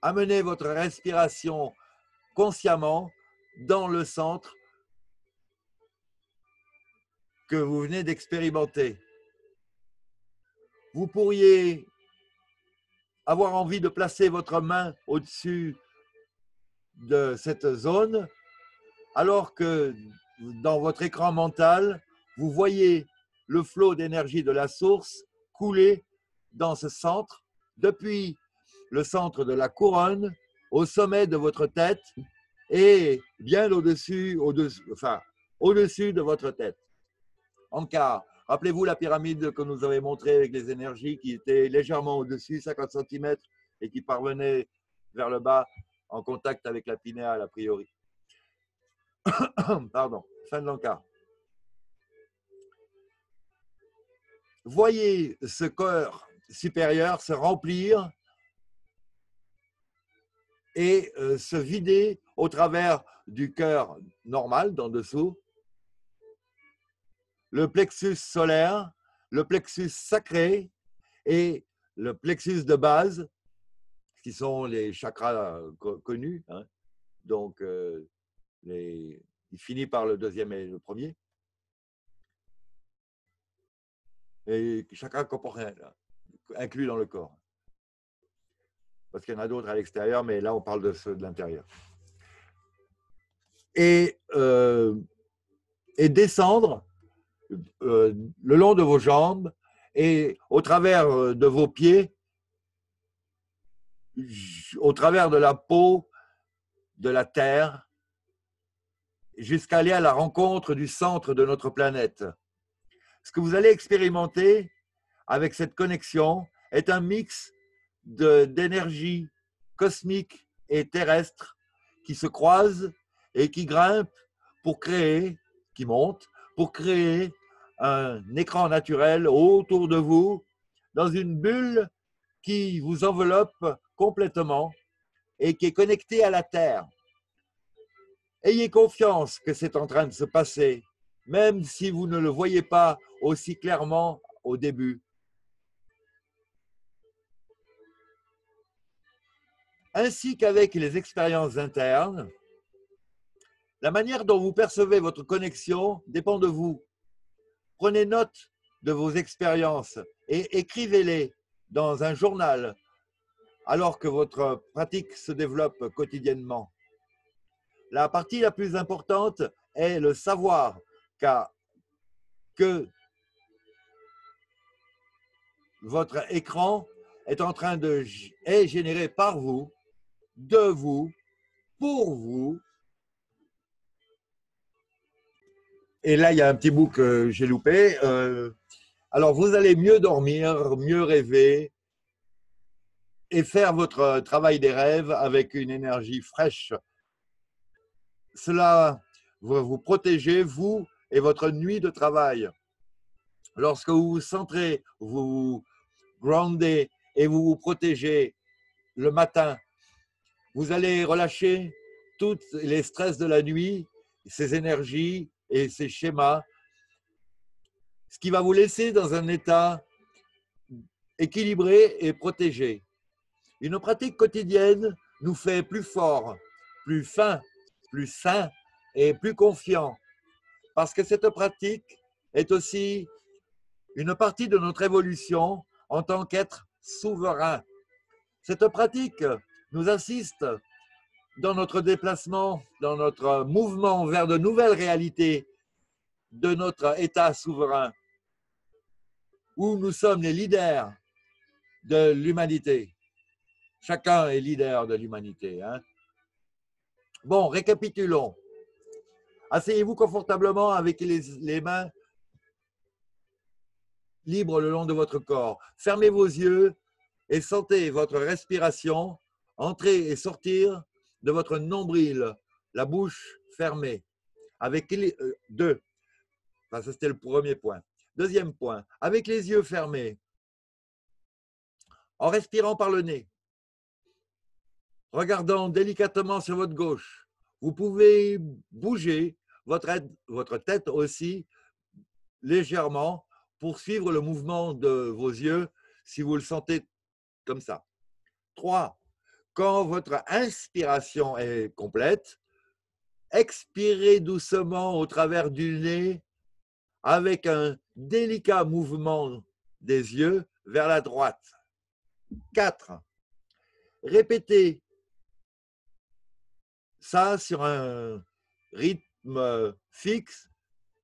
Amenez votre respiration consciemment dans le centre que vous venez d'expérimenter. Vous pourriez avoir envie de placer votre main au-dessus de cette zone, alors que dans votre écran mental, vous voyez le flot d'énergie de la source couler dans ce centre depuis le centre de la couronne, au sommet de votre tête et bien au-dessus de votre tête. Encore, rappelez-vous la pyramide que nous avait montrée avec les énergies qui étaient légèrement au-dessus, 50 cm, et qui parvenaient vers le bas en contact avec la pinéale a priori. Pardon, fin de l'encart. Voyez ce corps supérieur se remplir et se vider au travers du cœur normal, d'en dessous, le plexus solaire, le plexus sacré et le plexus de base, qui sont les chakras connus, donc les Il finit par le deuxième et le premier. Et chacun corporel, inclus dans le corps. Parce qu'il y en a d'autres à l'extérieur, mais là, on parle de ceux de l'intérieur. Et descendre le long de vos jambes et au travers de vos pieds, au travers de la peau, de la terre, jusqu'à aller à la rencontre du centre de notre planète. Ce que vous allez expérimenter avec cette connexion est un mix d'énergie cosmique et terrestre qui se croisent et qui grimpent pour créer, qui montent, pour créer un écran naturel autour de vous, dans une bulle qui vous enveloppe complètement et qui est connectée à la Terre. Ayez confiance que c'est en train de se passer, même si vous ne le voyez pas aussi clairement au début. Ainsi qu'avec les expériences internes, la manière dont vous percevez votre connexion dépend de vous. Prenez note de vos expériences et écrivez-les dans un journal alors que votre pratique se développe quotidiennement. La partie la plus importante est le savoir que votre écran est en train de est généré par vous, de vous, pour vous. Et là, il y a un petit bout que j'ai loupé. Alors, vous allez mieux dormir, mieux rêver et faire votre travail des rêves avec une énergie fraîche. Cela va vous protéger, vous et votre nuit de travail. Lorsque vous vous centrez, vous vous groundez et vous vous protégez le matin, vous allez relâcher tous les stress de la nuit, ces énergies et ces schémas, ce qui va vous laisser dans un état équilibré et protégé. Une pratique quotidienne nous fait plus forts, plus fins, plus sains et plus confiants, parce que cette pratique est aussi une partie de notre évolution en tant qu'être souverain. Cette pratique nous assiste dans notre déplacement, dans notre mouvement vers de nouvelles réalités de notre État souverain, où nous sommes les leaders de l'humanité. Chacun est leader de l'humanité. Bon, récapitulons. Asseyez-vous confortablement avec les mains libres le long de votre corps. Fermez vos yeux et sentez votre respiration entrer et sortir de votre nombril, la bouche fermée. Avec les deux. Enfin, ça, c'était le premier point. Deuxième point, avec les yeux fermés, en respirant par le nez, regardant délicatement sur votre gauche, vous pouvez bouger votre tête aussi légèrement pour suivre le mouvement de vos yeux si vous le sentez comme ça. 3. Quand votre inspiration est complète, expirez doucement au travers du nez avec un délicat mouvement des yeux vers la droite. 4. Répétez ça sur un rythme fixe,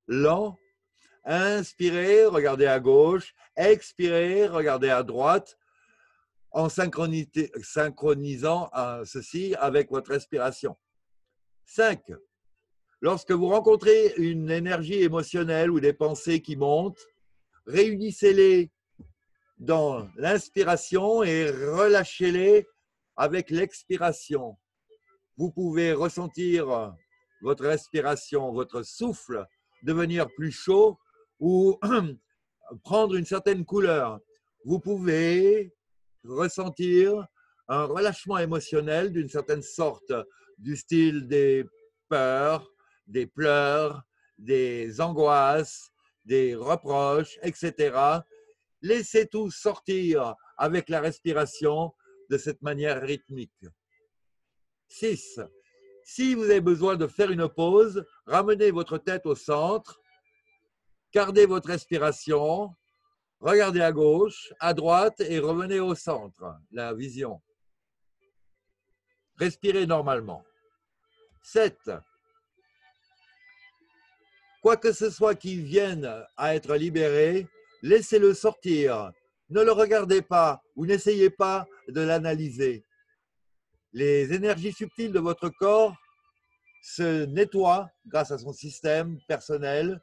lent. Inspirez, regardez à gauche. Expirez, regardez à droite. En synchronisant ceci avec votre respiration. 5. Lorsque vous rencontrez une énergie émotionnelle ou des pensées qui montent, réunissez-les dans l'inspiration et relâchez-les avec l'expiration. Vous pouvez ressentir votre respiration, votre souffle devenir plus chaud ou prendre une certaine couleur. Vous pouvez ressentir un relâchement émotionnel d'une certaine sorte, du style des peurs, des pleurs, des angoisses, des reproches, etc. Laissez tout sortir avec la respiration de cette manière rythmique. 6. Si vous avez besoin de faire une pause, ramenez votre tête au centre, gardez votre respiration, regardez à gauche, à droite et revenez au centre, la vision. Respirez normalement. 7. Quoi que ce soit qui vienne à être libéré, laissez-le sortir. Ne le regardez pas ou n'essayez pas de l'analyser. Les énergies subtiles de votre corps se nettoient grâce à son système personnel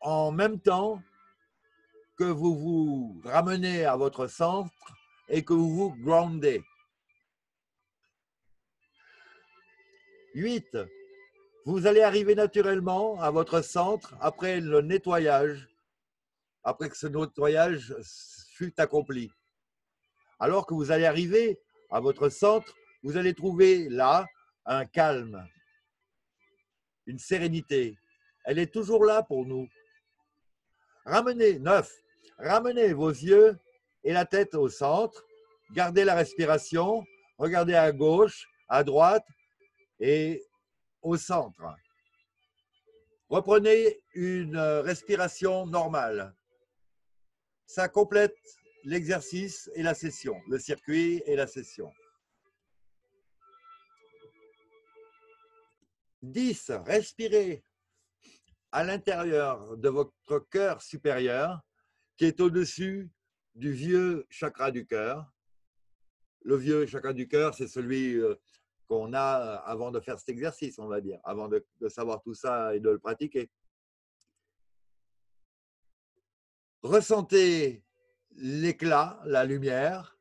en même temps que vous vous ramenez à votre centre et que vous vous groundez. 8. Vous allez arriver naturellement à votre centre après le nettoyage, après que ce nettoyage fut accompli. Alors que vous allez arriver à votre centre, vous allez trouver là un calme, une sérénité. Elle est toujours là pour nous. Ramenez, 9, ramenez vos yeux et la tête au centre, gardez la respiration, regardez à gauche, à droite, et au centre. Reprenez une respiration normale. Ça complète l'exercice et la session, le circuit et la session. 10. Respirez à l'intérieur de votre cœur supérieur qui est au-dessus du vieux chakra du cœur. Le vieux chakra du cœur, c'est celui qu'on a avant de faire cet exercice, on va dire, avant de savoir tout ça et de le pratiquer. Ressentez l'éclat, la lumière,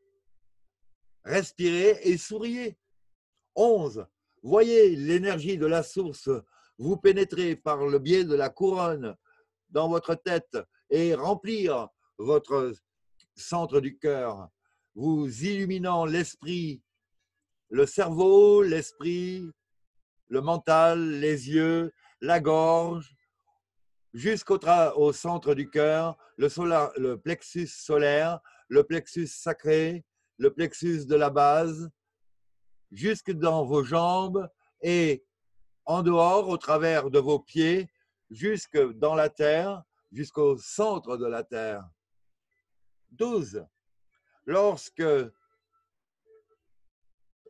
respirez et souriez. 11. Voyez l'énergie de la source vous pénétrer par le biais de la couronne dans votre tête et remplir votre centre du cœur, vous illuminant l'esprit, le cerveau, l'esprit, le mental, les yeux, la gorge, jusqu'au centre du cœur, le plexus solaire, le plexus sacré, le plexus de la base, jusque dans vos jambes et en dehors, au travers de vos pieds, jusque dans la terre, jusqu'au centre de la terre. 12. Lorsque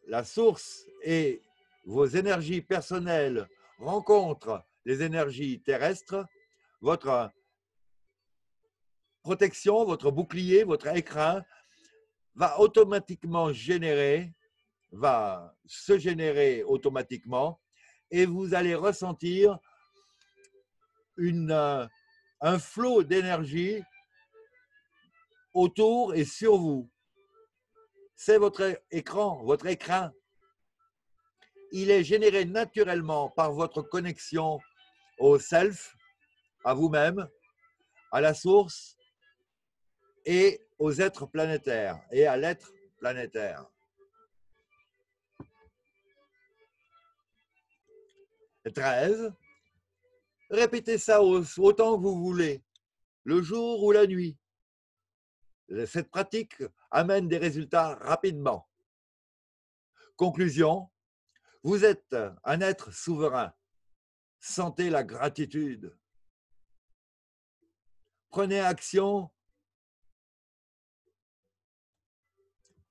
la source et vos énergies personnelles rencontrent les énergies terrestres, votre protection, votre bouclier, votre écrin va automatiquement se générer automatiquement et vous allez ressentir un flot d'énergie autour et sur vous. C'est votre écran. Il est généré naturellement par votre connexion au self, à vous-même, à la source et aux êtres planétaires et à l'être planétaire. Et 13. Répétez ça autant que vous voulez, le jour ou la nuit. Cette pratique amène des résultats rapidement. Conclusion, vous êtes un être souverain. Sentez la gratitude. Prenez action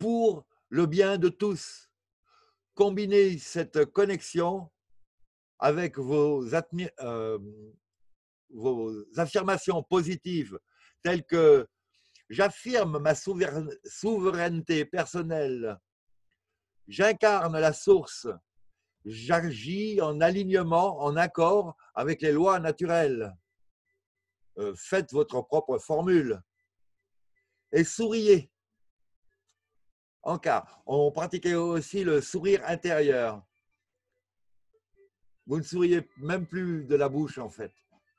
pour le bien de tous. Combinez cette connexion avec vos affirmations positives telles que j'affirme ma souveraineté personnelle. J'incarne la source. J'agis en alignement, en accord avec les lois naturelles. Faites votre propre formule. Et souriez. On pratiquait aussi le sourire intérieur. Vous ne souriez même plus de la bouche en fait.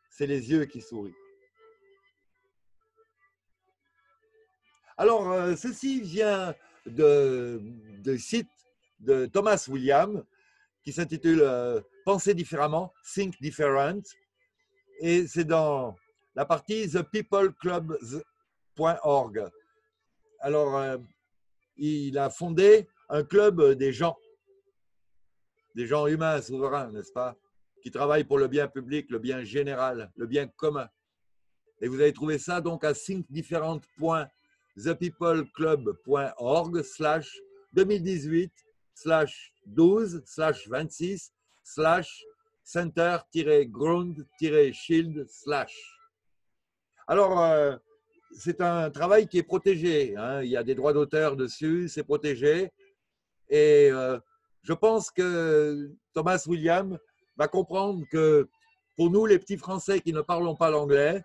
C'est les yeux qui sourient. Alors, ceci vient du site de Thomas Williams qui s'intitule « Penser différemment, Think Different » et c'est dans la partie thepeopleclub.org. Alors, il a fondé un club des gens humains, souverains, n'est-ce pas, qui travaillent pour le bien public, le bien général, le bien commun. Et vous allez trouver ça donc à 5différentes.thepeopleclub.org/2018/12/26/center-ground-shield/. Alors, c'est un travail qui est protégé. Hein. Il y a des droits d'auteur dessus, c'est protégé. Et je pense que Thomas Williams va comprendre que pour nous, les petits Français qui ne parlons pas l'anglais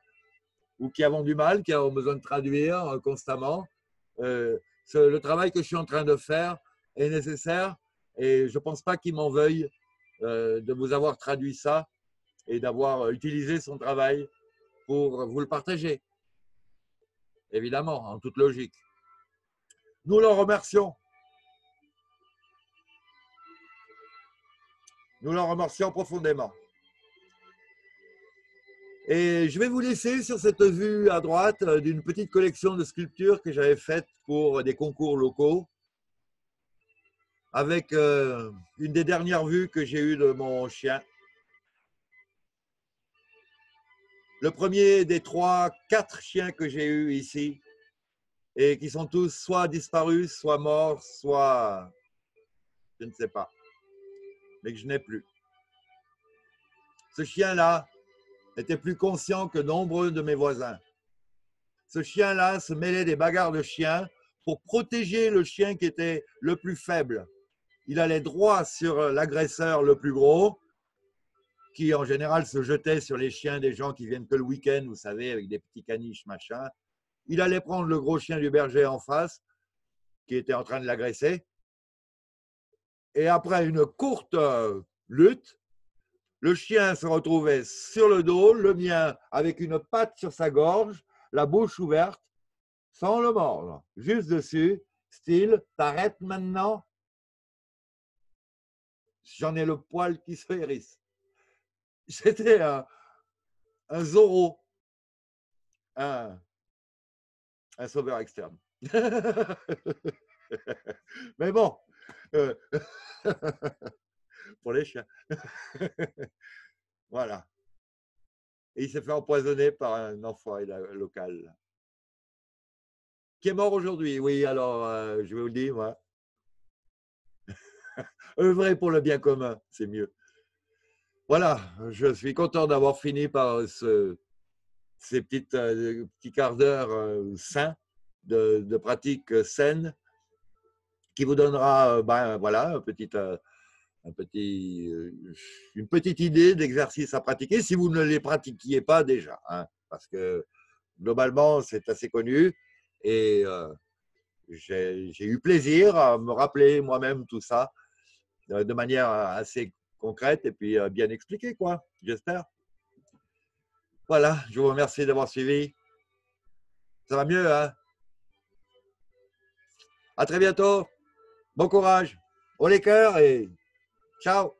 ou qui avons du mal, qui avons besoin de traduire constamment, le travail que je suis en train de faire est nécessaire. Et je ne pense pas qu'il m'en veuille de vous avoir traduit ça et d'avoir utilisé son travail pour vous le partager. Évidemment, en toute logique. Nous l'en remercions. Nous l'en remercions profondément. Et je vais vous laisser sur cette vue à droite d'une petite collection de sculptures que j'avais faite pour des concours locaux, avec une des dernières vues que j'ai eues de mon chien. Le premier des quatre chiens que j'ai eus ici, et qui sont tous soit disparus, soit morts, soit je ne sais pas, mais que je n'ai plus. Ce chien-là était plus conscient que nombreux de mes voisins. Ce chien-là se mêlait des bagarres de chiens pour protéger le chien qui était le plus faible. Il allait droit sur l'agresseur le plus gros, qui en général se jetait sur les chiens des gens qui viennent que le week-end, vous savez, avec des petits caniches, machin. Il allait prendre le gros chien du berger en face, qui était en train de l'agresser. Et après une courte lutte, le chien se retrouvait sur le dos, le mien avec une patte sur sa gorge, la bouche ouverte, sans le mordre, juste dessus, style « t'arrêtes maintenant ». J'en ai le poil qui se hérisse. C'était un Zorro, un sauveur externe. Mais bon, pour les chiens. Voilà. Et il s'est fait empoisonner par un enfoiré local qui est mort aujourd'hui. Oui, alors, je vais vous le dire, moi. Œuvrer pour le bien commun, c'est mieux. Voilà, je suis content d'avoir fini par ces petits quarts d'heure sains, de pratiques saines, qui vous donnera voilà, une petite idée d'exercice à pratiquer si vous ne les pratiquiez pas déjà. Hein, parce que globalement, c'est assez connu et j'ai eu plaisir à me rappeler moi-même tout ça de manière assez concrète et puis bien expliqué, quoi, j'espère. Voilà, je vous remercie d'avoir suivi. Ça va mieux, hein? À très bientôt. Bon courage. Au les cœurs et ciao.